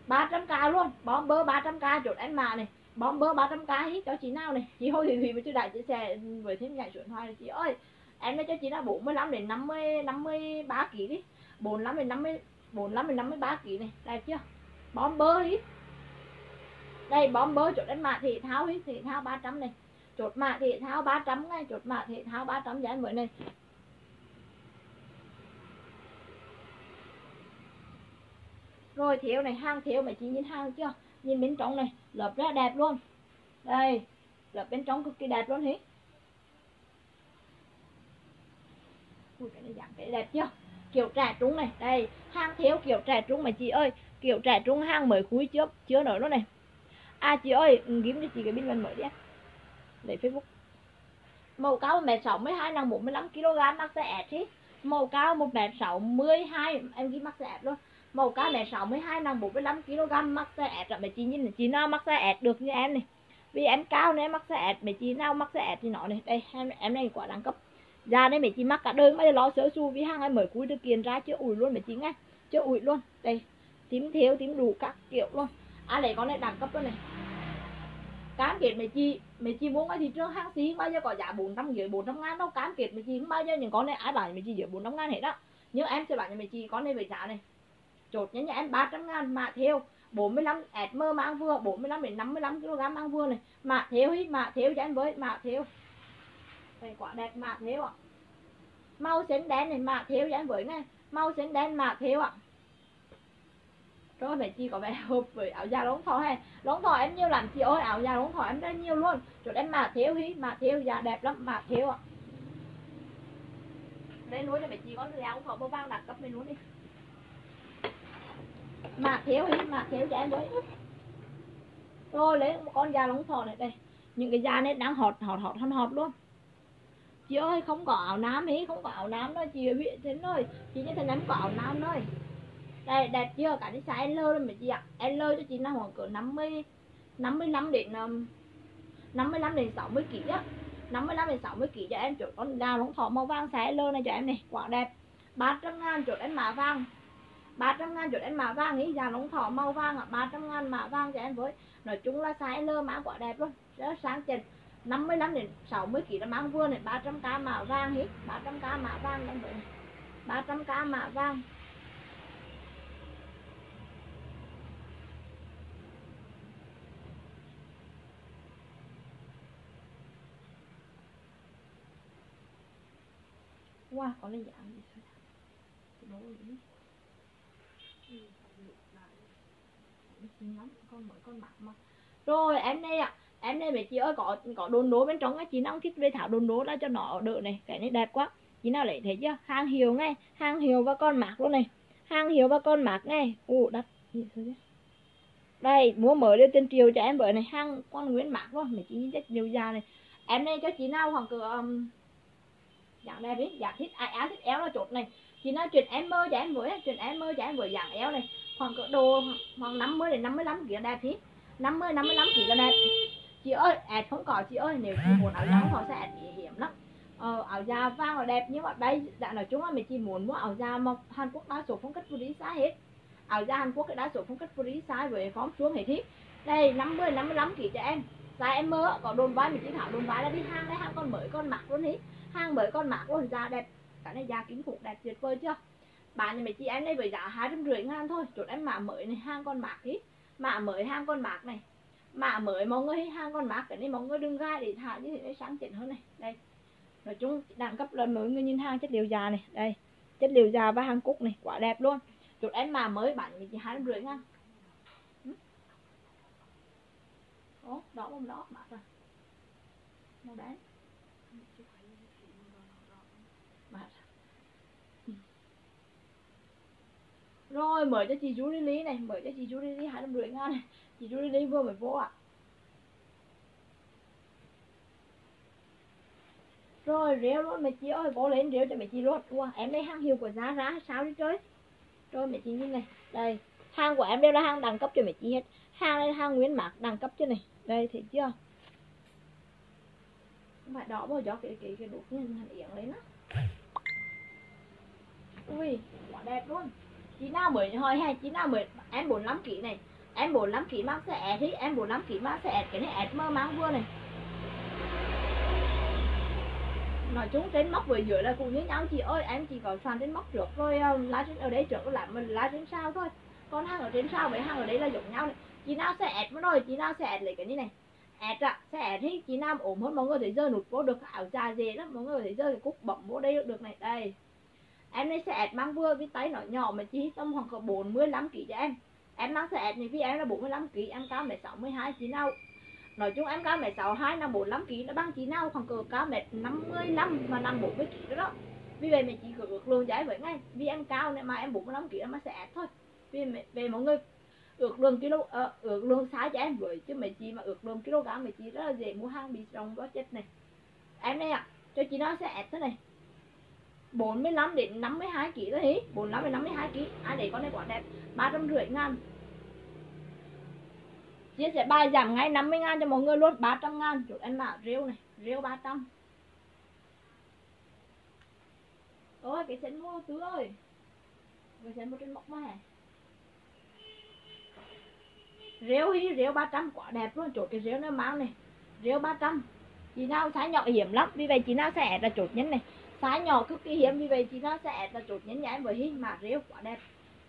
300k luôn, bomber 300k chốt em mà này. Bomber 300k hít cho chị nào này, chị Hồ Thị Thùy với chị Đại chia sẻ với thêm nhảy chuyển hoài này chị ơi. Em nói cho chị là 45 đến 50 53 kg đi. 45 đến 50 45 đến 53 kg này, đẹp chưa? Bomber hít. Đây bomber chốt đến mã thể thao hít, thể thao 300 này. Chốt mã thể thao 300 ngay, chốt mã thể thao 300 giá em mới này. Rồi thiếu này, hàng thiếu mà chị nhìn hàng chưa? Nhìn bên trong này, lớp rất đẹp luôn. Đây, lớp bên trong cực kỳ đẹp luôn hết. Ui, cái này dạng cái đẹp chưa? Kiểu trẻ trung này, đây, hàng thiếu kiểu trẻ trung mà chị ơi. Kiểu trẻ trung hàng mới cuối chưa nổi luôn này. À chị ơi, kiếm cho chị cái bình luận mới đi em. Lấy Facebook. Màu cao 1m62 nặng 45kg mắc xe ẹt hết. Màu cao 1m62, em ghi mắc xe ẹt luôn. Màu cá này 62 nặng 45kg mắc xe ẹt rồi mày chị nhìn này, chị nào mắc xe ẹt được như em này. Vì em cao nên em mắc xe ẹt, mày chị nào mắc xe ẹt thì nó này. Đây em này quả đẳng cấp. Ra đây mày chị mắc cả đời mới lo sớ su vì hàng em mới cuối được kiền ra chưa ủi luôn mày chị ngay. Chưa ủi luôn. Đây, tím thiếu, tím đủ các kiểu luôn. À lấy con này đẳng cấp luôn này. Cám kết mày chị muốn ở thị trường hàng xí bao giờ có giá 400 dưới 400.000 đâu, cám kết mày chị không bao giờ những con này ai bán mày chị dưới 400.000 hết đó. Nhưng em sẽ bán cho mày chị con này về giá này. Chốt nhé em 300.000 mã theo 45 SM mang vừa 45 đến 55 kg mang vừa này, mã theo hít, mã theo cho em với, mã theo. Đây quả đẹp mã theo ạ. Màu xanh đen này mã theo cho em với này, màu xanh đen mã theo ạ. Rồi mẹ chị có vẻ hợp với áo da lóng thỏ hay. Lóng thỏ em nhiều lắm chị ơi, áo da lóng thỏ em rất nhiều luôn. Chốt em mã theo hít, mã theo da đẹp lắm, mã theo ạ. Đây núi cho mẹ chị có người áo thỏ màu vàng đặt cấp lên núi đi. Mạc thiếu cho em với. Rồi lấy một con da lóng thỏ này đây. Những cái da này đang hot luôn. Chị ơi không có áo nám ấy, không có áo nám đâu chị ơi, thế thôi. Chị như thế này có áo nám thôi. Đây đẹp chưa? Cả cái size L luôn mà chị ạ. L cho chị là khoảng cỡ 55 đến 60 kg á. 55 đến 60 kg cho em chốt con da lóng thỏ màu vàng size L này cho em này, quả đẹp. 300.000 chốt em mã vàng. 300.000 chốt em mã vàng ý, da lóng thỏ màu vàng ạ, 300.000 mã vàng cho em với. Nói chung là size L mã quả đẹp luôn, rất sáng chừng 55 đến 60 kg mã vừa này, 300k mã vàng ý, 300k mã vàng cho em với này. 300k mã vàng. Wow, có lên dạng gì sao? Đúng rồi. Rồi em đây ạ, em đây mẹ chị ơi có đồn đố bên trong á, chị nào thích về thảo đồn đố ra cho nó đỡ này, cái này đẹp quá. Chị nào lại thấy chưa? Hàng hiệu ngay, hàng hiệu và con mạc luôn này. Hàng hiệu và con mạc ngay. Đắt. Đây, mua mới đưa tiền triều cho em vợ này, hàng con Nguyễn Mạc luôn, mẹ chị nhìn rất nhiều da này. Em đây cho chị nào khoảng cỡ dạng đẹp ấy, dạng thích ai áo thích éo là chốt này. Chị nào chuyển em mơ cho em với, chuyển em mơ cho em với dạng éo này. khoảng cỡ đồ khoảng 50 đến 55 kg đẹp hết, 50 55 kg đẹp. Chị ơi, ẹt không có chị ơi, nếu chị muốn áo dáng họ sẽ ẹt hiểm lắm. Áo da vàng là đẹp nhưng mà đây đã nói chung là mình chỉ muốn mua áo da mà Hàn Quốc đa số phong cách free size hết. Áo da Hàn Quốc cái đa số phong cách free size với form xuống hết hết. Đây 50 55 kg cho em. Size em mơ có đồn vai mình chỉ thảo đồn vai là đi hàng đấy, hàng con mới con mặc luôn hết. Hàng mới con mặc luôn, da đẹp. Cái này da kính khủng đẹp tuyệt vời chưa? Bán thì mấy chị em đây với giá 250.000 thôi. Chốt em mã mới này, hàng con mạc hết. Mã mới hàng con mạc này. Mã mới mọi người hàng con mạc, cái này mọi người đừng gai để thả như thế sáng chỉnh hơn này. Đây. Nói chung đẳng cấp là mọi người nhìn hàng chất liệu da này, đây. Chất liệu da và hàng cúc này, quá đẹp luôn. Chốt em mã mới bán mấy chị 250.000. Đó, đó không đó mạc rồi. Màu đen. Rồi mở cho chị Julie Lý này, mở cho chị Julie Lý 250.000 này. Chị Julie Lý vừa mới vô ạ. Rồi rêu luôn mấy chị ơi, vô lên rêu cho mấy chị luôn. Wow, em đây hàng hiệu của giá giá sao đi chơi. Rồi mấy chị nhìn này, đây. Hàng của em đều là hàng đẳng cấp cho mấy chị hết. Hàng đây là hàng nguyên mạc đẳng cấp cho này. Đây thấy chưa? Không phải đỏ bao giờ cái đục như hình yến lên á. Ui, quá đẹp luôn. Chị nào mới hỏi hay chị nào mới em 45 kg này, em 45 kg mang sẽ ẹt hết, em 45 kg mang sẽ ẹt cái này, ẹt mơ mang vừa này. Nói chung trên móc vừa dưới là cùng với nhau chị ơi, em chỉ có sàn trên móc trước rồi lá trên ở đấy trước là mình lá trên sau thôi. Còn hàng ở trên sau với hàng ở đấy là giống nhau này. Chị nào sẽ ẹt mới rồi, chị nào sẽ ẹt lấy cái này này. Ẹt ạ, sẽ ẹt hết, chị nào ốm hơn mọi người thấy rơi nút vô được, áo da dễ lắm, mọi người thấy rơi cái cúc bọng vô đây được này, đây. Em này sẽ ẹt mang vừa với tay nó nhỏ mà chị hít tông khoảng có 45 kg cho em. Em mang sẽ ẹt này vì em là 45 kg, em cao 1m62 chị nào. Nói chung em cao 1m62 là 45 kg nó bằng chị nào khoảng cỡ cao 1m55 mà nặng 40 kg đó đó. Vì vậy mà chị cứ ước luôn giải vậy ngay. Vì em cao nên mà em 45 kg em mà sẽ ẹt thôi. Vì về mọi người ước luôn kilo ước luôn size cho em rồi chứ mấy chị mà ước luôn kg mấy chị rất là dễ mua hàng bị rồng đó chết này. Em đây ạ, cho chị nó sẽ ẹt thế này. 45 đến 52 kg thôi hí, 45 đến 52 kg. Ai để con này quá đẹp, 350.000. Chia sẻ bài giảm ngay 50.000 cho mọi người luôn, 300.000. Chốt em mã rêu này, rêu 300. Ôi cái sến mua tứ ơi. Cái sến mua trên móc mà. Rêu hí, rêu 300 quá đẹp luôn, chốt cái rêu nó mang này. Rêu 300. Chị nào thái nhỏ hiểm lắm, vì vậy chị nào sẽ là chốt nhấn này. Size nhỏ cực kỳ hiếm, vì vậy chị nó sẽ là chốt nhấn nhá em với hình mà rêu quá đẹp.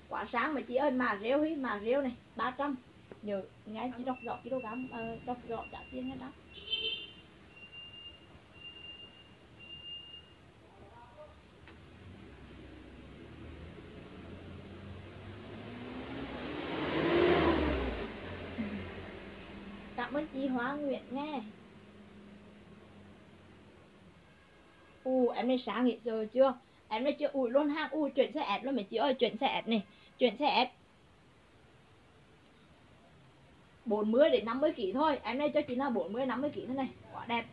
Quá sáng mà chị ơi, mà rêu hí, mà rêu này, 300. Nhớ ngay chị đọc rõ kg, đọc rõ giá tiền nha đó. Cảm ơn chị Hóa Nguyệt nghe. Em này sáng hết giờ chưa? Em này chưa ui luôn hàng chuyển xe ẹt luôn mấy chị ơi, chuyển xe ẹt này, chuyển xe ẹt. 40 đến 50 kg thôi, em này cho chị là 40 50 kg thế này, quá đẹp.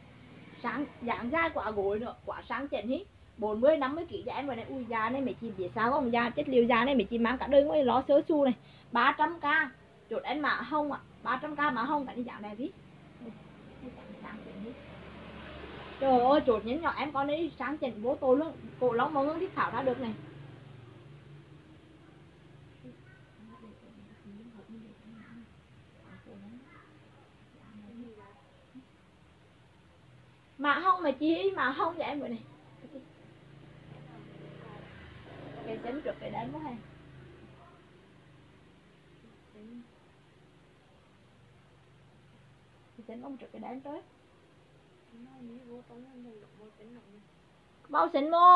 Sáng dáng da quả gối nữa, quá sáng chảnh hí. 40 50 kg cho em vào này. Ui da này mấy chị biết sao không? Da chất liệu da này mấy chị mang cả đời ngoài ló sớ su này. 300.000. Chốt em mã hồng ạ, 300.000 mã hồng tại đi dạng đẹp hí. Trời ơi, chốt nhấn nhỏ em con ấy sáng chỉnh bố tôi luôn. Cổ lóng mọi người thích thảo ra được này. Mà không mà chị, mà không vậy em vậy này. Cái tính trực cái đấy mất hay. Cái tính ông trực cái đấy tới. Màu xịn mô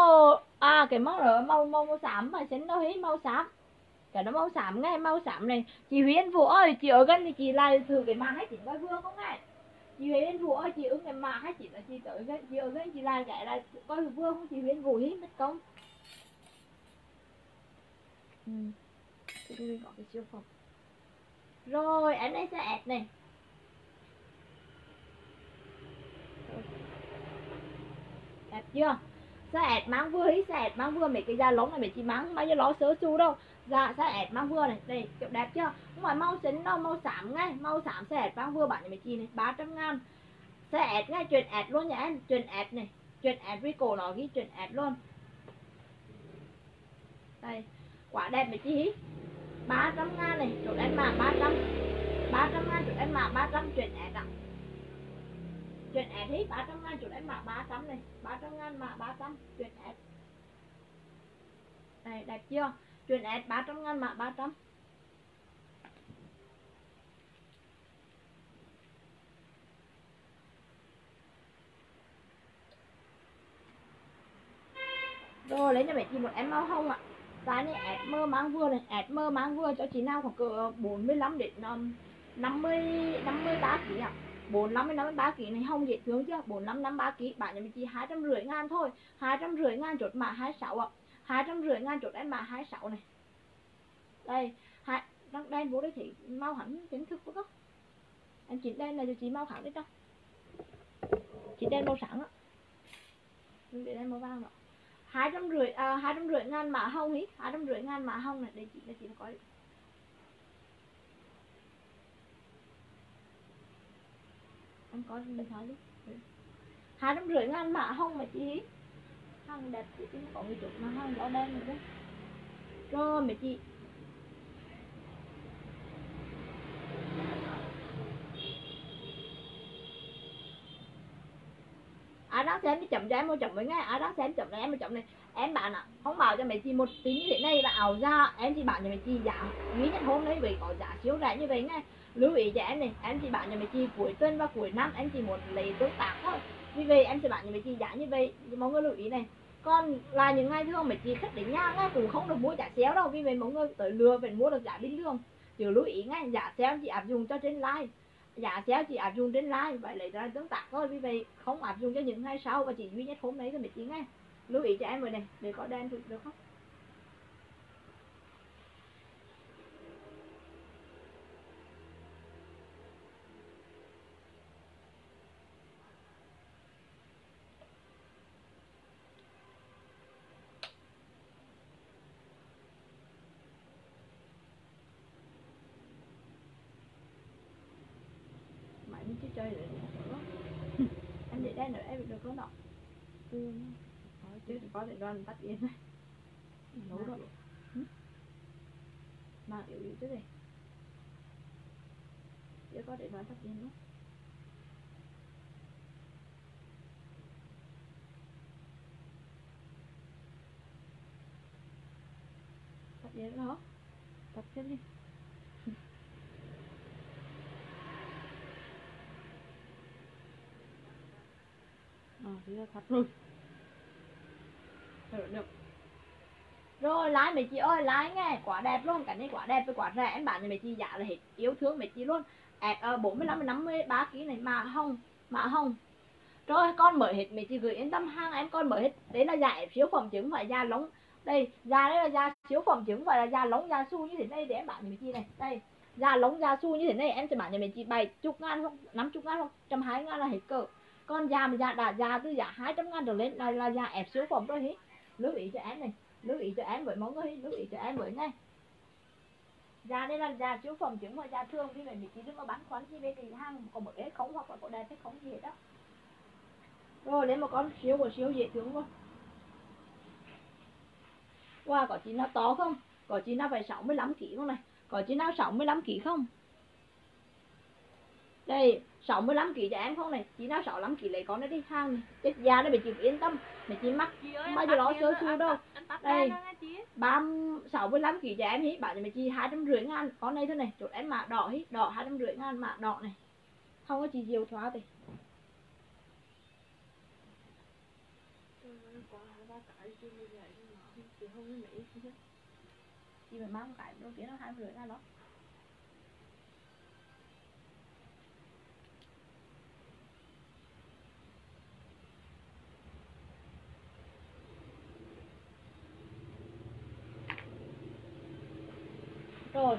à cái màu rồi màu xám mà xịn đâu hết màu xám cái nó màu xám ngay màu xám này chị Huyền Vũ ơi chị ở gần thì chị lại thử cái màng 29 vai vương không ngay chị Huyền Vũ ơi chị ứng cái màng 29 là chị tới gần chị ở gần chị lại gãy là coi vương không chị Huyền Vũ hết mất công tôi có cái siêu phẩm rồi em đây sẽ ẹt này. Đẹp chưa? sẽ mang vừa hí sẽ mang vừa mấy cái da lóng này mình chỉ mang bao nhiêu ló sớ su đâu. Dạ sẽ mang vừa này, đây kiểu đẹp chưa? Không phải màu xính đâu, màu xám ngay, màu xám sẽ mang vừa bạn này mình chỉ này 300.000. Sẽ ngay chuyển ad luôn nha em, chuyển ad này, chuyển ad Rico nó ghi chuyển ad luôn. Đây, quả đẹp mấy chị hí. 300.000 này, chỗ em mà 300. 300.000 chỗ em mà 300 chuyển ad ạ. Chuyện ad hí 300.000 chỗ em mà 300 này, 300.000 mà 300 chuyển ad. Đây, đẹp chưa? Chuyển ad 300.000 mà 300. Rồi lấy cho mẹ chị một em màu hồng ạ. Cái này ad mơ mang vừa này, ad mơ mang vừa cho chị nào khoảng cỡ 45 đến 53 kg ạ. 45 đến 53 kg này hồng dễ thương chưa? 45 53 kg bạn nhà mình chỉ 250.000 thôi. 250.000 chốt mã 26 ạ. 250.000 chốt em mã 26 này. Đây, đang đen vô đây thì mau hẳn chính thức quá. Em chỉ đen là cho chị mau hẳn đấy đâu. Chị đen màu sáng ạ. Để đen màu vàng ạ. 250.000 mã hồng ý, 250.000 mã hồng này, đây chị có. Em có điện thoại luôn. 250.000 mã hồng mà chị. Hàng đẹp chị có người chụp mà hàng đỏ đen rồi. Rồi mẹ chị. Đang xem cái chậm cho em mua chậm với ngay đang xem chậm này em mua chậm này em bạn ạ. Không bảo cho mày chị một tí như thế này là ảo ra em chị bạn cho mày chị giảm quý nhất hôm đấy vì có giả chiếu rẻ như vậy ngay. Lưu ý cho em này, em chị bạn cho mày chị cuối tuần và cuối năm em chỉ muốn lấy tương tác thôi, vì vậy em chị bạn cho mày chị giả như vậy mọi người lưu ý này. Còn là những ngày thường mày chị khách đến nha ngay cũng không được mua giả xéo đâu, vì vậy mọi người tới lừa phải mua được giả bình thường. Chứ lưu ý ngay, giả xéo chị áp dụng cho trên live, giả xéo chỉ áp dụng đến live vậy lấy ra tương tác thôi, vì vậy không áp dụng cho những ngày sau và chỉ duy nhất hôm đấy thôi mẹ chị nghe. Lưu ý cho em rồi này, để có đen được được không? Chứ chơi lại em để đen nữa em được có nọ chứ có để đoan tắt yên nấu rồi mà yếu yếu thế này chứ có để đoan tắt yên nữa. Tắt yên đó, tắt tiếp đi. Thì thật rồi. Được. Rồi lái mấy chị ơi, lái nghe, quả đẹp luôn, cảnh này quả đẹp với quả rẻ em bạn cho mấy chị giả là hết yêu thương mấy chị luôn. 45 đến 53 kg này mà hồng, Rồi con mở hết mấy chị gửi yên tâm hàng em con mở hết. Đấy là da siêu phẩm chứ không phải da lóng. Đây, da đấy là da siêu phẩm chứ không phải là da lóng da su như thế này để em bạn cho mấy chị này. Đây, da lóng da su như thế này em sẽ bạn cho mấy chị 70.000 không, 50.000 không, 120.000 là hết cỡ. Con da mà giá từ giá 200.000 trở lên là giá ép siêu phẩm rồi hết. Lưu ý cho em này, lưu ý cho em với mọi người, lưu ý cho em với ngay. Giá đây là giá siêu phẩm chứ không phải giá thường, vì vậy mình chỉ đừng có bán khoán chi về cái hàng có một cái không hoặc là có đẹp hay không gì hết đó. Rồi lấy một con siêu của siêu dễ thương luôn. Wow, có chị nào to không? Có chị nào phải 65 kg không này? Có chị nào 65 kg không? Đây 65 kg cho em không này, chị nào 65 kg lấy con nó đi hàng này. Chết da đấy mày chịu yên tâm, mày chỉ mắc bao nhiêu đó sơ su đâu. Đây 65 kg cho em hí, bảo cho mày chi 250.000 con này thôi này, chốt em mạ đỏ hí, đỏ 250.000 mạ đỏ này. Không có chị diều thoa thì. Chị phải mang cái đôi kia nó 250.000 đó. Rồi,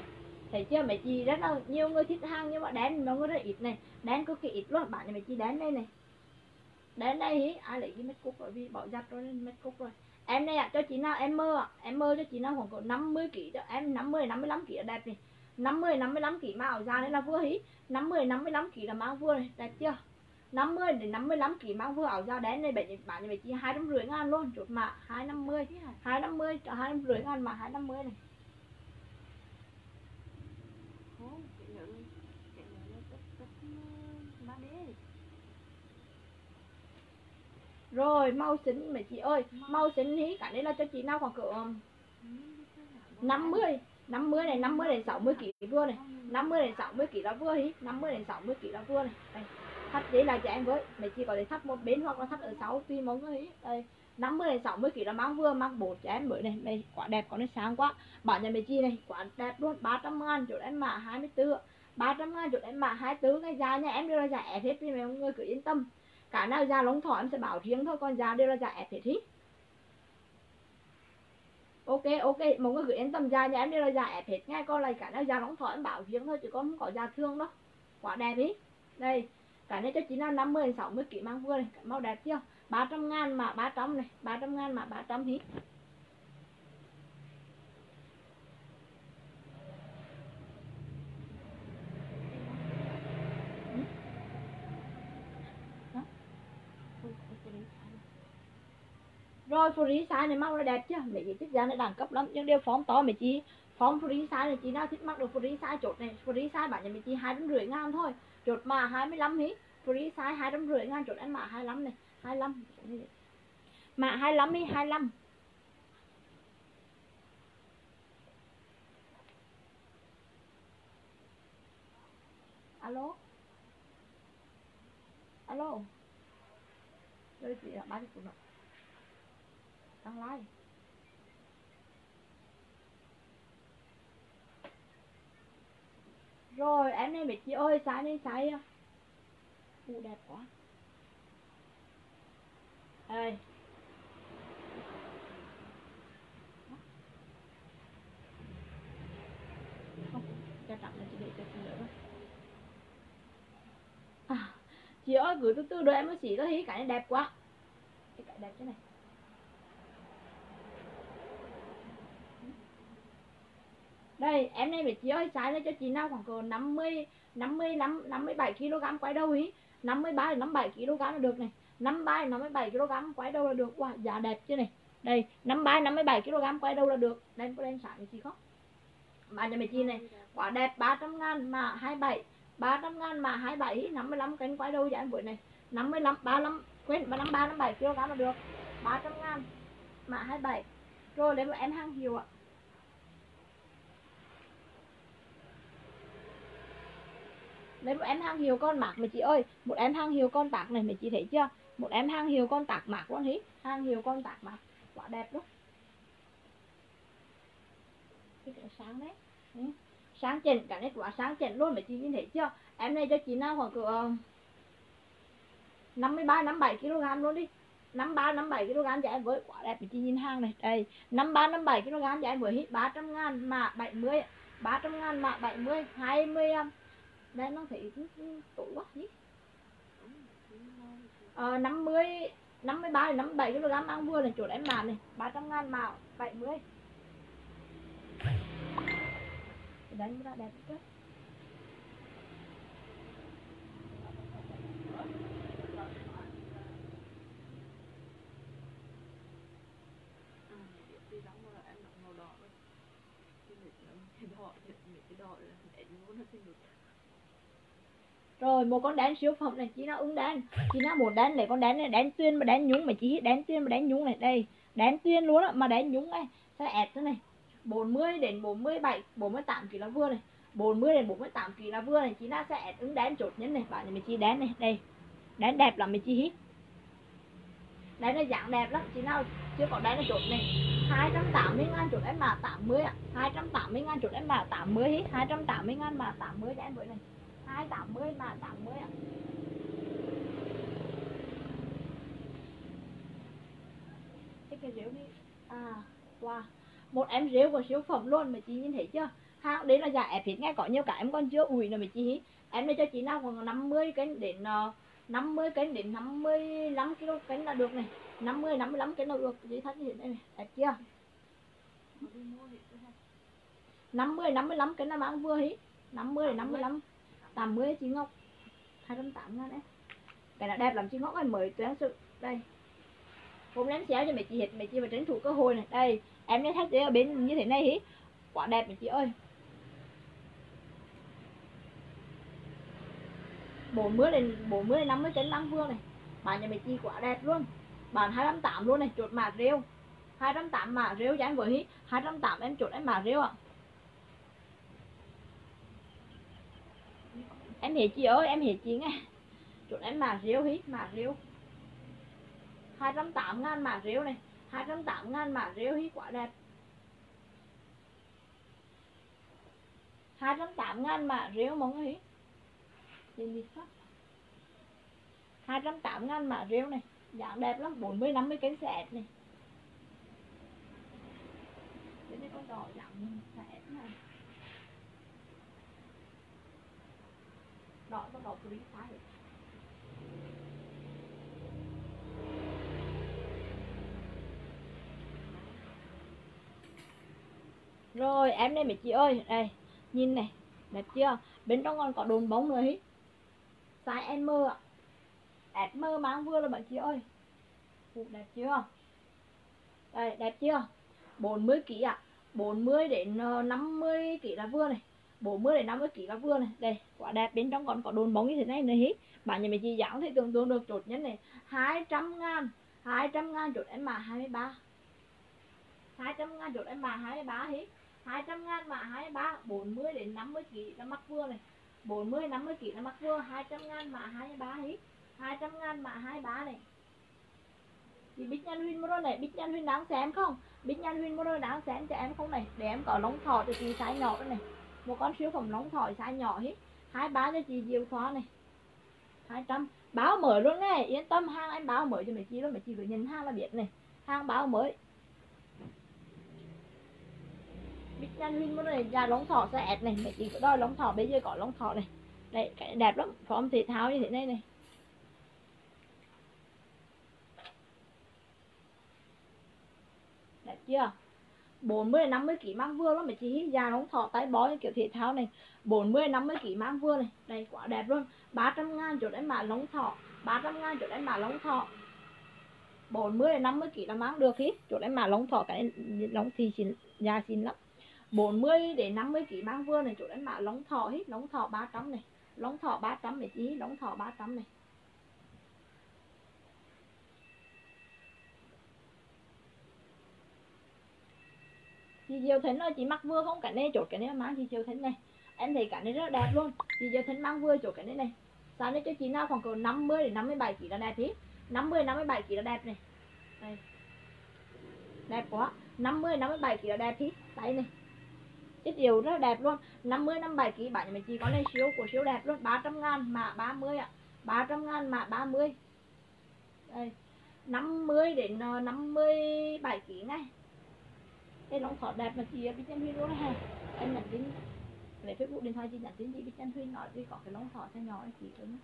thấy chưa mấy chị rất là nhiều người thích hàng nhưng mà đen nó rất là ít này, đen cực kỳ ít luôn, bạn này mấy chị đen đây này. Đến đây ý, ai lấy cái mét cúc rồi, vì bỏ giặt rồi nên mét cúc rồi. Em đây ạ, à, cho chị nào em mơ ạ, à. Em mơ cho chị nào khoảng cỡ 50 kg cho em, 50-55 kg đẹp này. 50-55 kg mà áo da đấy là vừa ý, 50-55 kg là mang vừa này, đẹp chưa? 50-55 kg mang vừa áo da đen này, bạn như vậy chỉ 250.000 luôn, chốt mà 250 mà 250 này. Rồi màu xinh mấy chị ơi, màu xinh hí cả đây là cho chị nào khoảng cỡ 50 đến 60 kg vừa này, 50 đến 60 kg là vừa hí, 50 đến 60 kg là vừa này. Đây, thắt đấy là cho em với, mấy chị có thể thắt một bên hoặc là thắt ở 6 tùy mong người hí. Đây, 50 đến 60 kg là mang vừa, mang bột cho em mới này, đây quá đẹp, có nó sáng quá. Bảo nhà mấy chị này, quá đẹp luôn, 300.000 chỗ em mã 24, 300.000 chỗ em mã 24, cái giá nhà em đều là giá ép hết đi mấy người cứ yên tâm. Cả nào da lóng thỏ em sẽ bảo riêng thôi, còn da đều là da ép hết hít. Ok, ok, mọi người cứ yên tâm, da nhà em đều là da ép hết ngay, con này cả nào da lóng thỏ em bảo riêng thôi, chứ con không có da thương đâu. Quá đẹp hít. Đây, cả này cho chị nào 50-60 kg mang vừa này, màu đẹp chưa? 300.000 mà 300 này, 300.000 mà 300 hít. Rồi free size này màu là đẹp chưa? Mấy chị thích giá này đẳng cấp lắm, nhưng đều phóng to mấy chị. Phóng free size này chị nào thích mắc được free size chốt này, free size bạn nhà mấy chị 250.000 thôi. Chốt mà 25 hí, free size 250.000 chốt em mã 25 này, 25. Mã 25 đi, 25. Alo. Alo. Rồi chị đã bán được rồi. Đang like. Rồi em đây mấy chị ơi, xài đi xài. Ui đẹp quá. Đây. Không, cho tặng là chị để cho chị nữa đó. À, chị ơi gửi từ từ đôi em mới xỉ thôi, cái này đẹp quá. Cái đẹp thế này. Đây, em này mấy chị ơi, size này cho chị nào khoảng cỡ 57 kg quay đầu ý, 53-57 kg là được này, 53-57 kg quay đầu là được. Wow, giá đẹp chứ này. Đây, 53-57 kg quay đầu là được. Đây, có lên sẵn chị không? Bạn này mấy chị này, quả đẹp, 300.000 mà 27, 300.000 mà 27, 55 cánh quay đầu giá em buổi này, 53-57 kg là được. 300.000 mà 27. Rồi lấy một em hàng hiệu ạ. Đấy, một em hàng hiệu con mạc mấy chị ơi, một em hàng hiệu con tạc này mấy chị thấy chưa? Một em hàng hiệu con tạc mạc luôn hí, hàng hiệu con tạc mạc, quả đẹp lắm. Cái sáng đấy, ừ. Sáng chỉnh, cả nét quả sáng chỉnh luôn mấy chị nhìn thấy chưa? Em này cho chị nào khoảng cỡ 53-57 kg luôn đi, 53-57 kg cho em với, quả đẹp mấy chị nhìn hàng này, đây 53-57 kg cho em với hí, 300.000 mà 70, 300.000 mà 70, 25. Đây nó thì tủ quá nhỉ. 53-57 kg ăn vừa này chuột em bàn này, 300.000 mà 70. Đánh ra đẹp chứ. Rồi một con đen siêu phẩm này, chị nào ứng đen, chị nào muốn đen này, con đen này đen tuyên mà đen nhúng mà chị, đen tuyên mà đen nhúng này, đây đen tuyên luôn á mà đen nhúng này, sẽ ẹt thế này. 40-47, 48 kg là vừa này, 40-48 kg là vừa này, chị nào sẽ ẹt ứng đen chốt nhấn này, bạn này mình chị đen này, đây đen đẹp lắm mình chị hít. Đen này dạng đẹp lắm, chị nào chưa có đen là chốt này, 280.000 chốt em mà 80 ạ, 280.000 chốt em mà 80 hít, 280.000 mà 80 cho em với này. 280 mà 80 ạ. Cái rêu đi. À, wow. Một em rêu của siêu phẩm luôn mà chị nhìn thấy chưa? Hàng đấy là giả ép hết nghe, có nhiều cái em còn chưa ủi là mà chị. Em đây cho chị nào còn 50 cái đến 50 cân đến 55 kg cân là được này, 50 55 cân là được, dưới thắt hiện đây này, đẹp chưa? 50 55 cân là bạn vừa hí, 50 55 80 chị Ngọc, 280 nữa đấy. Cái này đẹp lắm chị Ngọc ơi, mới tuyển sự đây. Hôm nay em xéo cho mẹ chị hết, mẹ chị mà tránh thủ cơ hội này. Đây, em đã thắt ở bên như thế này hí. Quá đẹp mẹ chị ơi. 40 đến 50 cân lăng vương này. Bạn nhà mẹ chị quá đẹp luôn. Bạn 280 luôn này, chốt mã rêu. 280 mã rêu cho anh vừa hí. 280 em chốt em mã rêu ạ. Em hề chị ơi, em hề chị nghe. Chốt em mã rêu hí, mã rêu. 280.000 mã rêu này, 280.000 mã rêu hí quá đẹp. 280.000 mã rêu mọi người hí. Nhìn đi phát. 280.000 mã rêu này, dạng đẹp lắm, 40 50 cánh sẹt này. Cái này con đỏ dạng sẹt này. Đỏ nó đỏ quý phái. Rồi em đây mẹ chị ơi, đây nhìn này, đẹp chưa? Bên trong còn có đồn bóng nữa hí. Size M ạ, M mang vừa là bạn chị ơi. Ủa, đẹp chưa? Đây đẹp chưa? 40 kg ạ, 40 đến 50 kg là vừa này, 40 đến 50 kg là vừa này. Đây quả đẹp, bên trong còn có đồn bóng như thế này này hí. Bạn nhà mẹ chị dáng thì tương đương được, chốt nhất này 200.000, 200.000 chốt em mà 23. 200.000 chốt em mà 23 hí. 200.000 mà 23, 40 đến 50 kg là mắc vừa này. 40 50 kg là mắc vừa, 200.000 mà 23 hí. 200.000 mà 23 này. Thì Bích Nhan Huynh mua rồi này, Bích Nhan Huynh đáng xem không? Bích Nhan Huynh mua rồi đáng xem cho em không này, để em có lóng thỏ cho chị size nhỏ đây này. Một con siêu phẩm lóng thỏ size nhỏ hí. 23 cho chị Diệu Khóa này. 200, báo mới luôn này, yên tâm hàng em báo mới cho mày chị luôn, mày chị cứ nhìn hàng là biết này. Hàng báo mới. Bích Nhan Huynh muốn này ra lóng thỏ sẽ ẹt này, mẹ chị có đòi lóng thỏ, bây giờ có lóng thỏ này. Đây, cái này đẹp lắm, form thể thao như thế này này. Đẹp chưa? 40 50 kg mang vừa lắm mẹ chị, da lóng thỏ tay bó như kiểu thể thao này. 40 50 kg mang vừa này, đây quá đẹp luôn. 300.000 chỗ đấy mà lóng thỏ, 300.000 chỗ đấy mà lóng thỏ. 40 50 kg là mang được hết, chỗ đấy mà lóng thỏ cái lóng thì xịn, da xịn lắm. 40 đến 50 kg mang vừa này, chỗ đánh mã lóng thỏ hết, lóng thỏ 300 này, lóng thỏ 300 này chị, lóng thỏ 300 này. Chị Diệu Thính ơi, chị mặc vừa không? Cái này chốt cái này mang chị Diệu Thính này. Em thấy cái này rất đẹp luôn. Chị Diệu Thính mang vừa chốt cái này này. Sao nó cho chị nào khoảng cỡ 50 đến 57 kg là đẹp hết. 50 57 kg là đẹp này. Đây. Đẹp quá. 50 57 kg là đẹp hết. Tay này. Chất điều rất đẹp luôn. 50 57 kg bạn nhà mình chỉ có này siêu của siêu đẹp luôn. 300.000 mã 30 ạ. 300.000 mã 30. Đây. 50 đến 57 kg này. Đây nó thỏ đẹp mà chị Bích Nhân Huyên luôn này. Em nhắn tin lấy Facebook điện thoại chị nhắn tin chị Bích Nhân Huyên nói đi có cái lông thỏ cho nhỏ này chị cứng.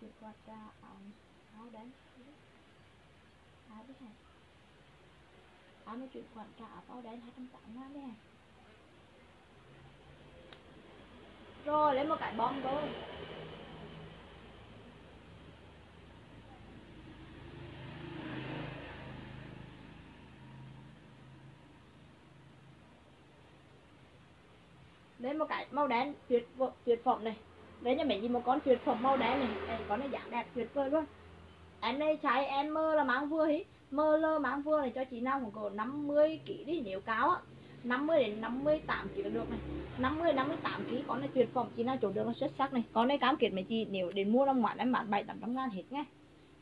Chị qua ta áo đấy. Áo đấy hả? Áo nó chuyển khoản trả vào đấy 280.000 đấy. Rồi lấy một cái bom thôi. Lấy một cái màu đen tuyệt phẩm này. Lấy cho mình đi một con tuyệt phẩm màu đen này. Đây con này dạng đẹp tuyệt vời luôn. Em đây trái em mơ là mang vừa hí. Mơ lơ máng vừa này cho chị nào khoảng cỡ 50 kg đi, nếu cao á 50 đến 58 kg được này. 50 58 kg con này tuyệt phẩm, chị nào chốt được nó xuất sắc này. Con này cam kết mấy chị nếu đến mua năm ngoạn em bán 700-800.000 hết nghe.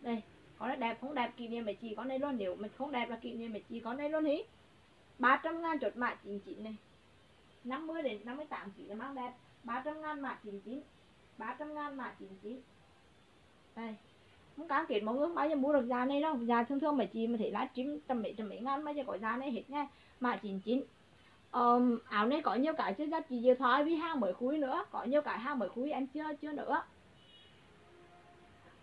Đây, con này đẹp không đẹp kỷ niệm mấy chị con này luôn, nếu mình không đẹp là kỷ niệm mấy chị con này luôn hí. 300.000 chốt mã 99 này. 50 đến 58 kg là mang đẹp. 300.000 mã 99. 300.000 mã 99. Đây. Không cam kết mọi người bao giờ mua được giá này đâu. Giá thường thường mà chị mà thấy livestream tầm mấy ngàn bao giờ có giá này hết nha. Mã 99. áo này có nhiều cái chứ rất chị thoái với hàng mới khúi nữa, có nhiều cái hàng mới khúi em chưa nữa.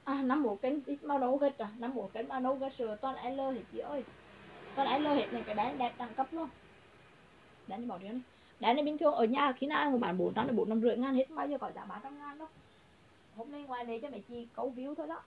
À, 51 kênh ít màu nấu gật rồi, 51 kênh màu nấu gật sửa toàn L hết chị ơi. Toàn L hết này, cái đấy đẹp đẳng cấp luôn. Đấy bỏ đi. Đấy này bình thường ở nhà khi nào bán 450 ngàn hết, bao giờ có giá 300 ngàn đâu. Hôm nay ngoài này cho mấy chị cấu view thôi đó.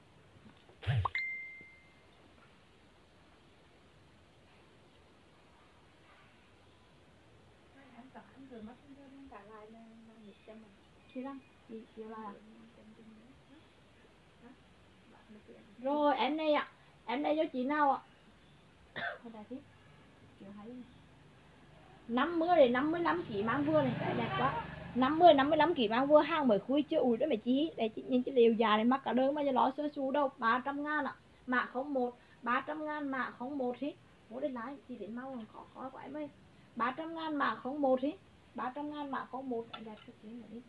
Rồi em đây ạ, em đây cho chị nào ạ? 50 đến 55 ký mang vừa này, cái đẹp quá. 50 đến 55 ký mang vừa, hàng mới khui chưa ủi đó mày chị. Để chị nhìn cái điều già này mắc cả đơn bao giờ ló sơ su đâu. 300 ngàn ạ, mã 01, 300 ngàn mã 01 hết. Ủa đến lái chị đến mau còn khó của em ơi. 300 ngàn mã 01 hết, 300 ngàn mã 01 đẹp cho chị này.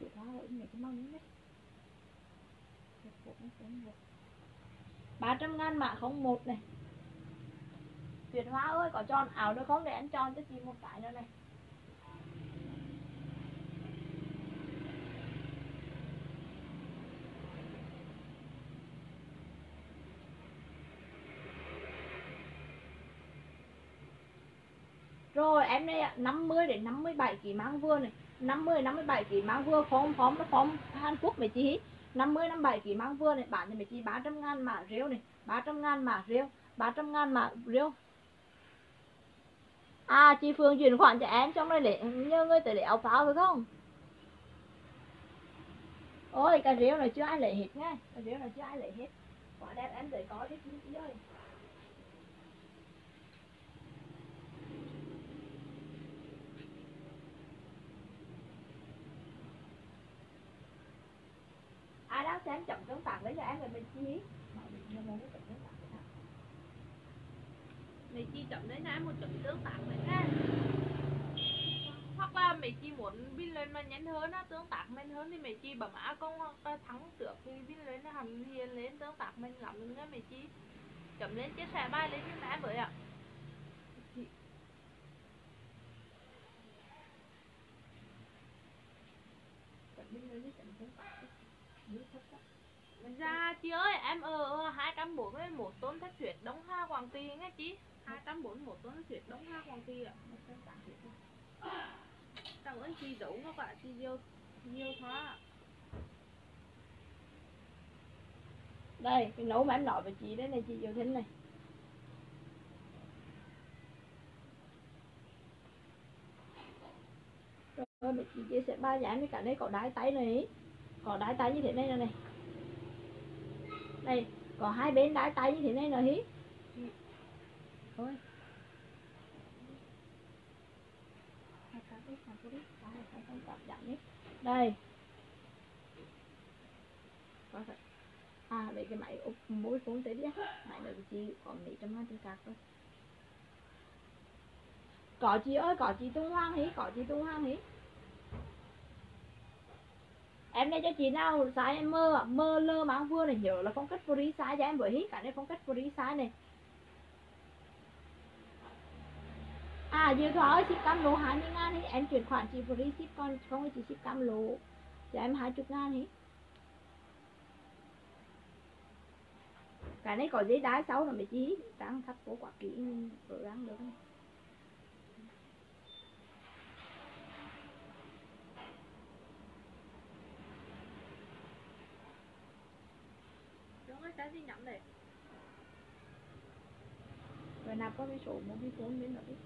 Chị đó hỏi mày cái mong nhất. 300 ngàn mã 01 này. Tuyệt Hoa ơi, có tròn ảo được không? Để anh tròn cho chị một cái nữa này. Rồi em đây 50 đến 57 kg mang vừa này, 50 đến 57 kg mang vừa phóng Hàn Quốc mấy chị. 50 57 kg mang vừa này bán cho mấy chị 300 ngàn mã rêu này, 300 ngàn mã rêu, 300 ngàn mã rêu. À chị Phương chuyển khoản cho em trong đây để nhớ ngươi tới để áo pháo được không? Ôi cái rêu này chưa ai lấy hết nghe, cái rêu này chưa ai lấy hết. Quả đẹp em tới có chứ chị ơi. Ai đang xem chậm tương phản với cho em rồi mình chi? Mày chi chậm đấy nha, em một chậm tương phản vậy nha. Hoặc là mày chi muốn biết lên mà nhanh hơn á, tương tác nhanh hơn thì mày chi bấm á con thắng trước thì biết lên nó hầm hiền lên tương tác nhanh lắm luôn á mày chi. Chậm lên chia sẻ bài lên trên đã vậy ạ. Dạ chị ơi, em 241 tốn thất thuyết Đông Ha Quảng Tì nghe chị. 241 tốn thất thuyết Đông Ha Quảng Tì ạ. Tao ơi chị giấu các bạn chị nhiều quá. Đây, cái nấu mà em nói với chị đấy này chị yêu thính này. Rồi chị chia sẻ ba giảm với cả đấy có đái tay này. Có đái tay như thế này này. Đây, có hai bên đái tay như thế này rồi hí. Thôi. Đây. À, để cái máy ốp mỗi phốn tới đi. Máy đợi chị có mấy trăm ngàn tiền cạc thôi. Có chị ơi, có chị Tung Hoang hí, có chị Tung Hoang hí. Em đây cho chị nào size em mơ lơ máng vừa này, nhớ là phong cách free size cho em bởi hít cả đây phong cách free size này. À dự thoại ơi, ship cam lỗ 20 ngàn hít, em chuyển khoản chị free ship con không chị ship cam lỗ cho em 20 ngàn hít. Cái này có giấy đá 6 là mấy chị đang thắt cố quả kỹ vừa đáng được này. Rồi nạp có cái sổ 1 cái 4 đến rồi.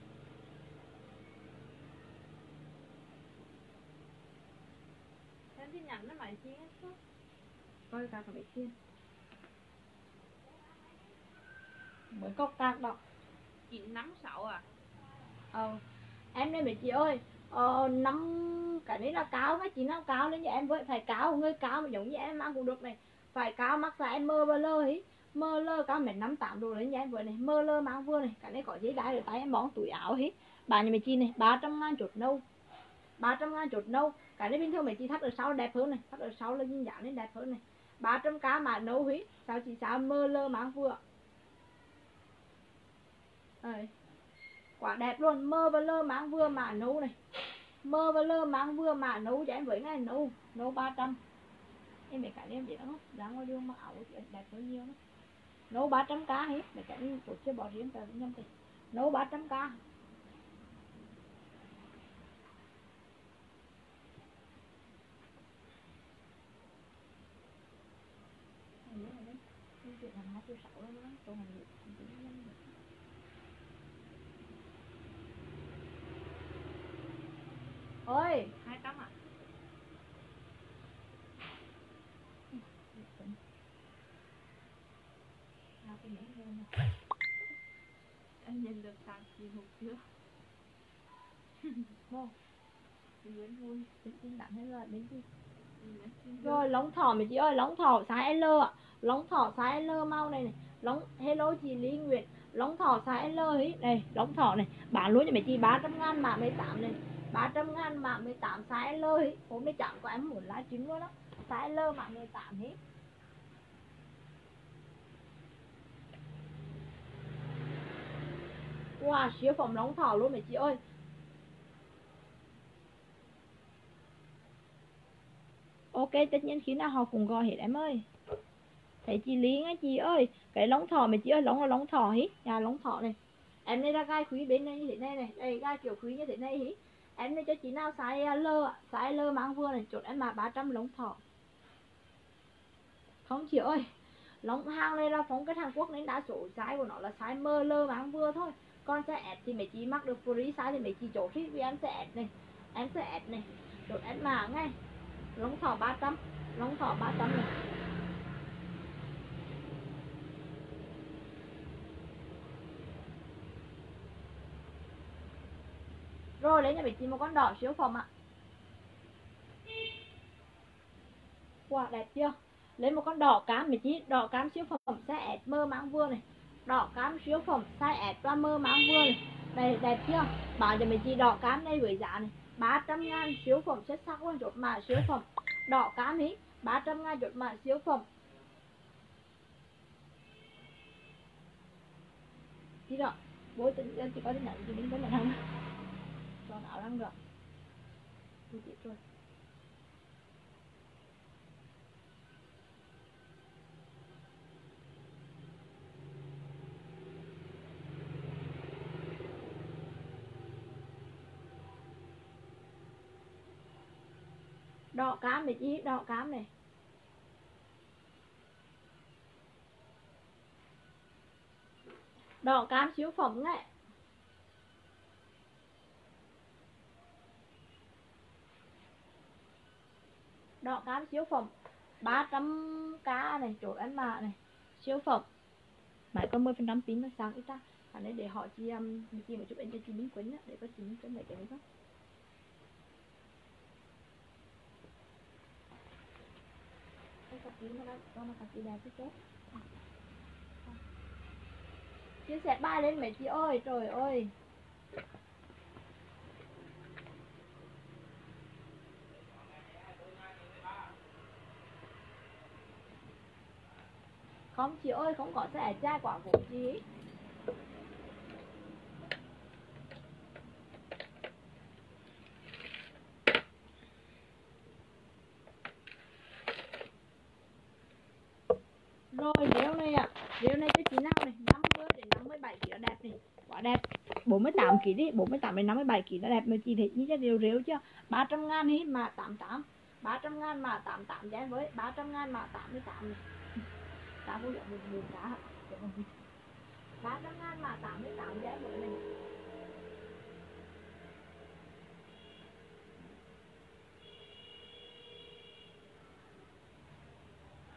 Em tin nhận nó mày chi hết. Coi cả phải chi. Mới cốc tạc đó. 956 à. Em đây mày chị ơi, 5 cái đấy là cáo cái 95 cáo đấy, em với phải cáo người cáo mà giống như em ăn cũng được này. Phải cáo mắc ra em mơ lơ ấy. Mơ lơ cao 1m58 đồ đấy nha em vừa này, mơ lơ mang vừa này, cái này có giấy đáy rồi tay em bóng túi áo hết. Bà nhà mày chi này, 300 ngàn chốt nâu. 300 ngàn chốt nâu, cái này bình thường mày chi thắt ở sau đẹp hơn này, thắt ở sau là nhìn dạng lên đẹp hơn này. 300 cá mà nâu hết, sao chị sao mơ lơ mang vừa. Đấy. Quá đẹp luôn, mơ và lơ máng vừa mã nấu này. Mơ và lơ máng vừa mã nấu cho em với này, nấu, nấu 300. Em mấy cái này em dễ lắm, đáng ngoài đường mà áo đẹp bao nhiêu lắm. Nấu 300k hết, mấy cái này tôi chưa bỏ riêng cả nhầm kì. Nấu 300k. Ôi 200 ạ. Anh nhìn được tặng gì hộp chưa? Không. Đến vui, đến đặng hết rồi, đến đi. Rồi lóng thỏ mấy chị ơi, lóng thỏ size L ạ. Lóng thỏ size L mau này này. Lóng hello chị Lý Nguyệt, lóng thỏ size L ấy, này, lóng thỏ này, bán luôn cho mấy chị 300.000 mà 18 này. 300.000 mạng 18 size L ấy. Hôm nay chẳng có em muốn lá trứng luôn đó. Size L mạng 18 hết. Wow, siêu phẩm lóng thỏ luôn mấy chị ơi. Ok, tất nhiên khi nào họ cũng gọi hết em ơi. Thấy chị Lý nghe chị ơi. Cái lóng thỏ mấy chị ơi, lóng là lóng thỏ hết. Nhà lóng thỏ này. Em đây ra gai quý bên đây như thế này này. Đây gai kiểu quý như thế này hết. Em đi cho chị nào size L ạ, size L máng vừa này, chốt em mà 300 lóng thỏ. Không chị ơi, lóng hàng này là phóng cách Hàn Quốc nên đa số size của nó là size M, L máng vừa thôi. Còn size S thì mấy chị mắc được free size thì mấy chị chốt hết vì em size S này. Em size S này, chốt em mà ngay. Lóng thỏ 300, lóng thỏ 300 này. Rồi lấy nhà mình chị một con đỏ siêu phẩm ạ. Wow, đẹp chưa? Lấy một con đỏ cám mình chị, đỏ cám siêu phẩm size S mơ máng vừa này. Đỏ cám siêu phẩm size S và mơ máng vừa này. Đây đẹp chưa? Bảo cho mình chị đỏ cám đây với giá này 300.000 siêu phẩm xuất sắc luôn, chốt mã siêu phẩm. Đỏ cám hí 300.000 chốt mã siêu phẩm. Chị đó, bố tính chị có tin nhận chị đến với mình không? Còn áo đang được tôi chịu rồi. Đỏ cám này chị, đỏ cám này. Đỏ cám siêu phẩm đấy. Đỏ cám siêu phẩm 300k này, chỗ em mà này siêu phẩm mãi có 10% pin nó sáng ít ta. Ở đây để họ chị một chút em cho chị miếng quấn để có chị miếng quấn này cho mình. Chia sẻ bay lên mấy chị ơi, trời ơi. Không chị ơi, không có xe trai quả vụ gì. Rồi rêu này ạ, rêu này cho chị nào này, 50 đến 57 kg đẹp này, quả đẹp. 48 kg đi, 48 đến 57 kg nó đẹp mà chị thấy như cái rêu rêu chưa? 300.000 hết mà 88, 300.000 mà 88 giá với 300.000 mà 88 này. Cá vô dụng mình cá 300.000 mà 88 giá của mình.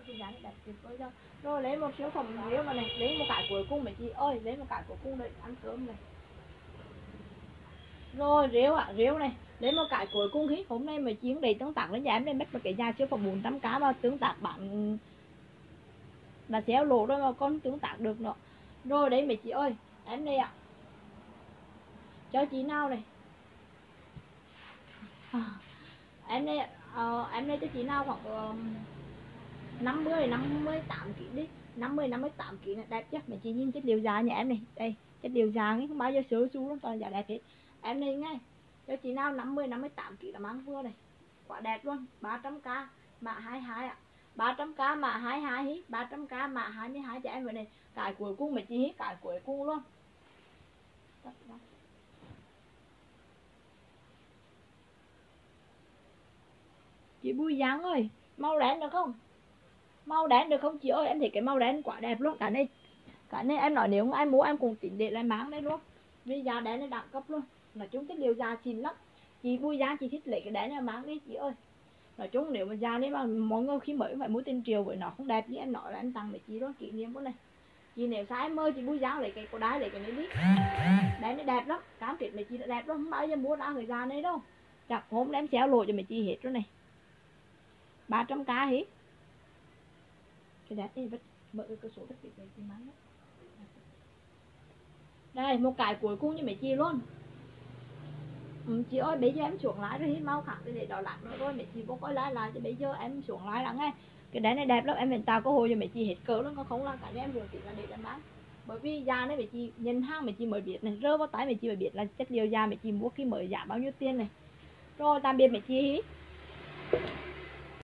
Cái giá này đặt tuyệt vời cho. Rồi lấy một siêu phẩm rêu mà này, lấy một cái cuối cùng mấy chị ơi, lấy một cái cuối cùng để ăn cơm này. Rồi rêu ạ, rêu này, lấy một cái cuối cùng hết. Hôm nay mà chiến đầy tương tác lên giá em lên mất một cái giá siêu phẩm 400k vào tương tác bạn là xéo lộ rồi mà con tương tác được nữa. Rồi đấy mấy chị ơi, em đây ạ. Cho chị nào này. Em đây cho chị nào khoảng 50 58 kg đi, 50 58 kg này đẹp chứ. Mấy chị nhìn chất liệu da nhà em này, đây, cái điều dáng ấy không bao giờ xấu xú lắm, toàn giả đẹp hết. Em này ngay cho chị nào 50-58 kg là mang vừa này, quá đẹp luôn. 300k mã 22 ạ, 300k mã 22 hít, 300k mã 22 cho em vừa này. Cái cuối cùng mà chị hít cái cuối cùng luôn. Chị Bùi Giang ơi, màu đen được không? Màu đen được không chị ơi? Em thấy cái màu đen quá đẹp luôn. Cả này em nói nếu ai mua em cũng tính để lại máng đấy luôn, vì giá đen này đẳng cấp luôn. Nói chung cái điều giá xịn lắm. Chị Bùi Giang chị thích lấy cái đen này máng đi chị ơi. Nói chung nếu mà giá đấy mà món ngô khi mới phải mua tiền triệu với nó không đẹp, chứ em nói là em tặng để chị luôn, kỷ niệm con này. Chị nếu sai em ơi, chị Bùi Giang lấy cái cổ đá lấy cái này đi. Đen này đẹp lắm, cám kết mấy chị đã đẹp lắm, không bao giờ mua ra người già này đâu. Chắc hôm nay em xéo lộ cho mấy chị hết rồi này. 300k hết. Cái đá này vứt mở cái số đất bị cái máy đó. Đây, một cái cuối cùng cho mấy chị luôn. Chị ơi, bây giờ em xuống lái rồi, mau khẳng để đỏ lặng nữa thôi. Mấy chị vô coi lại cho bây giờ em xuống lái lắng nghe. Cái đá này đẹp lắm, em mình tạo cơ hội cho mấy chị hết cỡ luôn, không là cả em vừa chị là để làm bán. Bởi vì da đấy mấy chị nhìn hàng mấy chị mới biết này, rơ vào tay mấy chị mới biết là chất liệu da mấy chị mua khi mới giá bao nhiêu tiền này. Rồi tạm biệt mấy chị.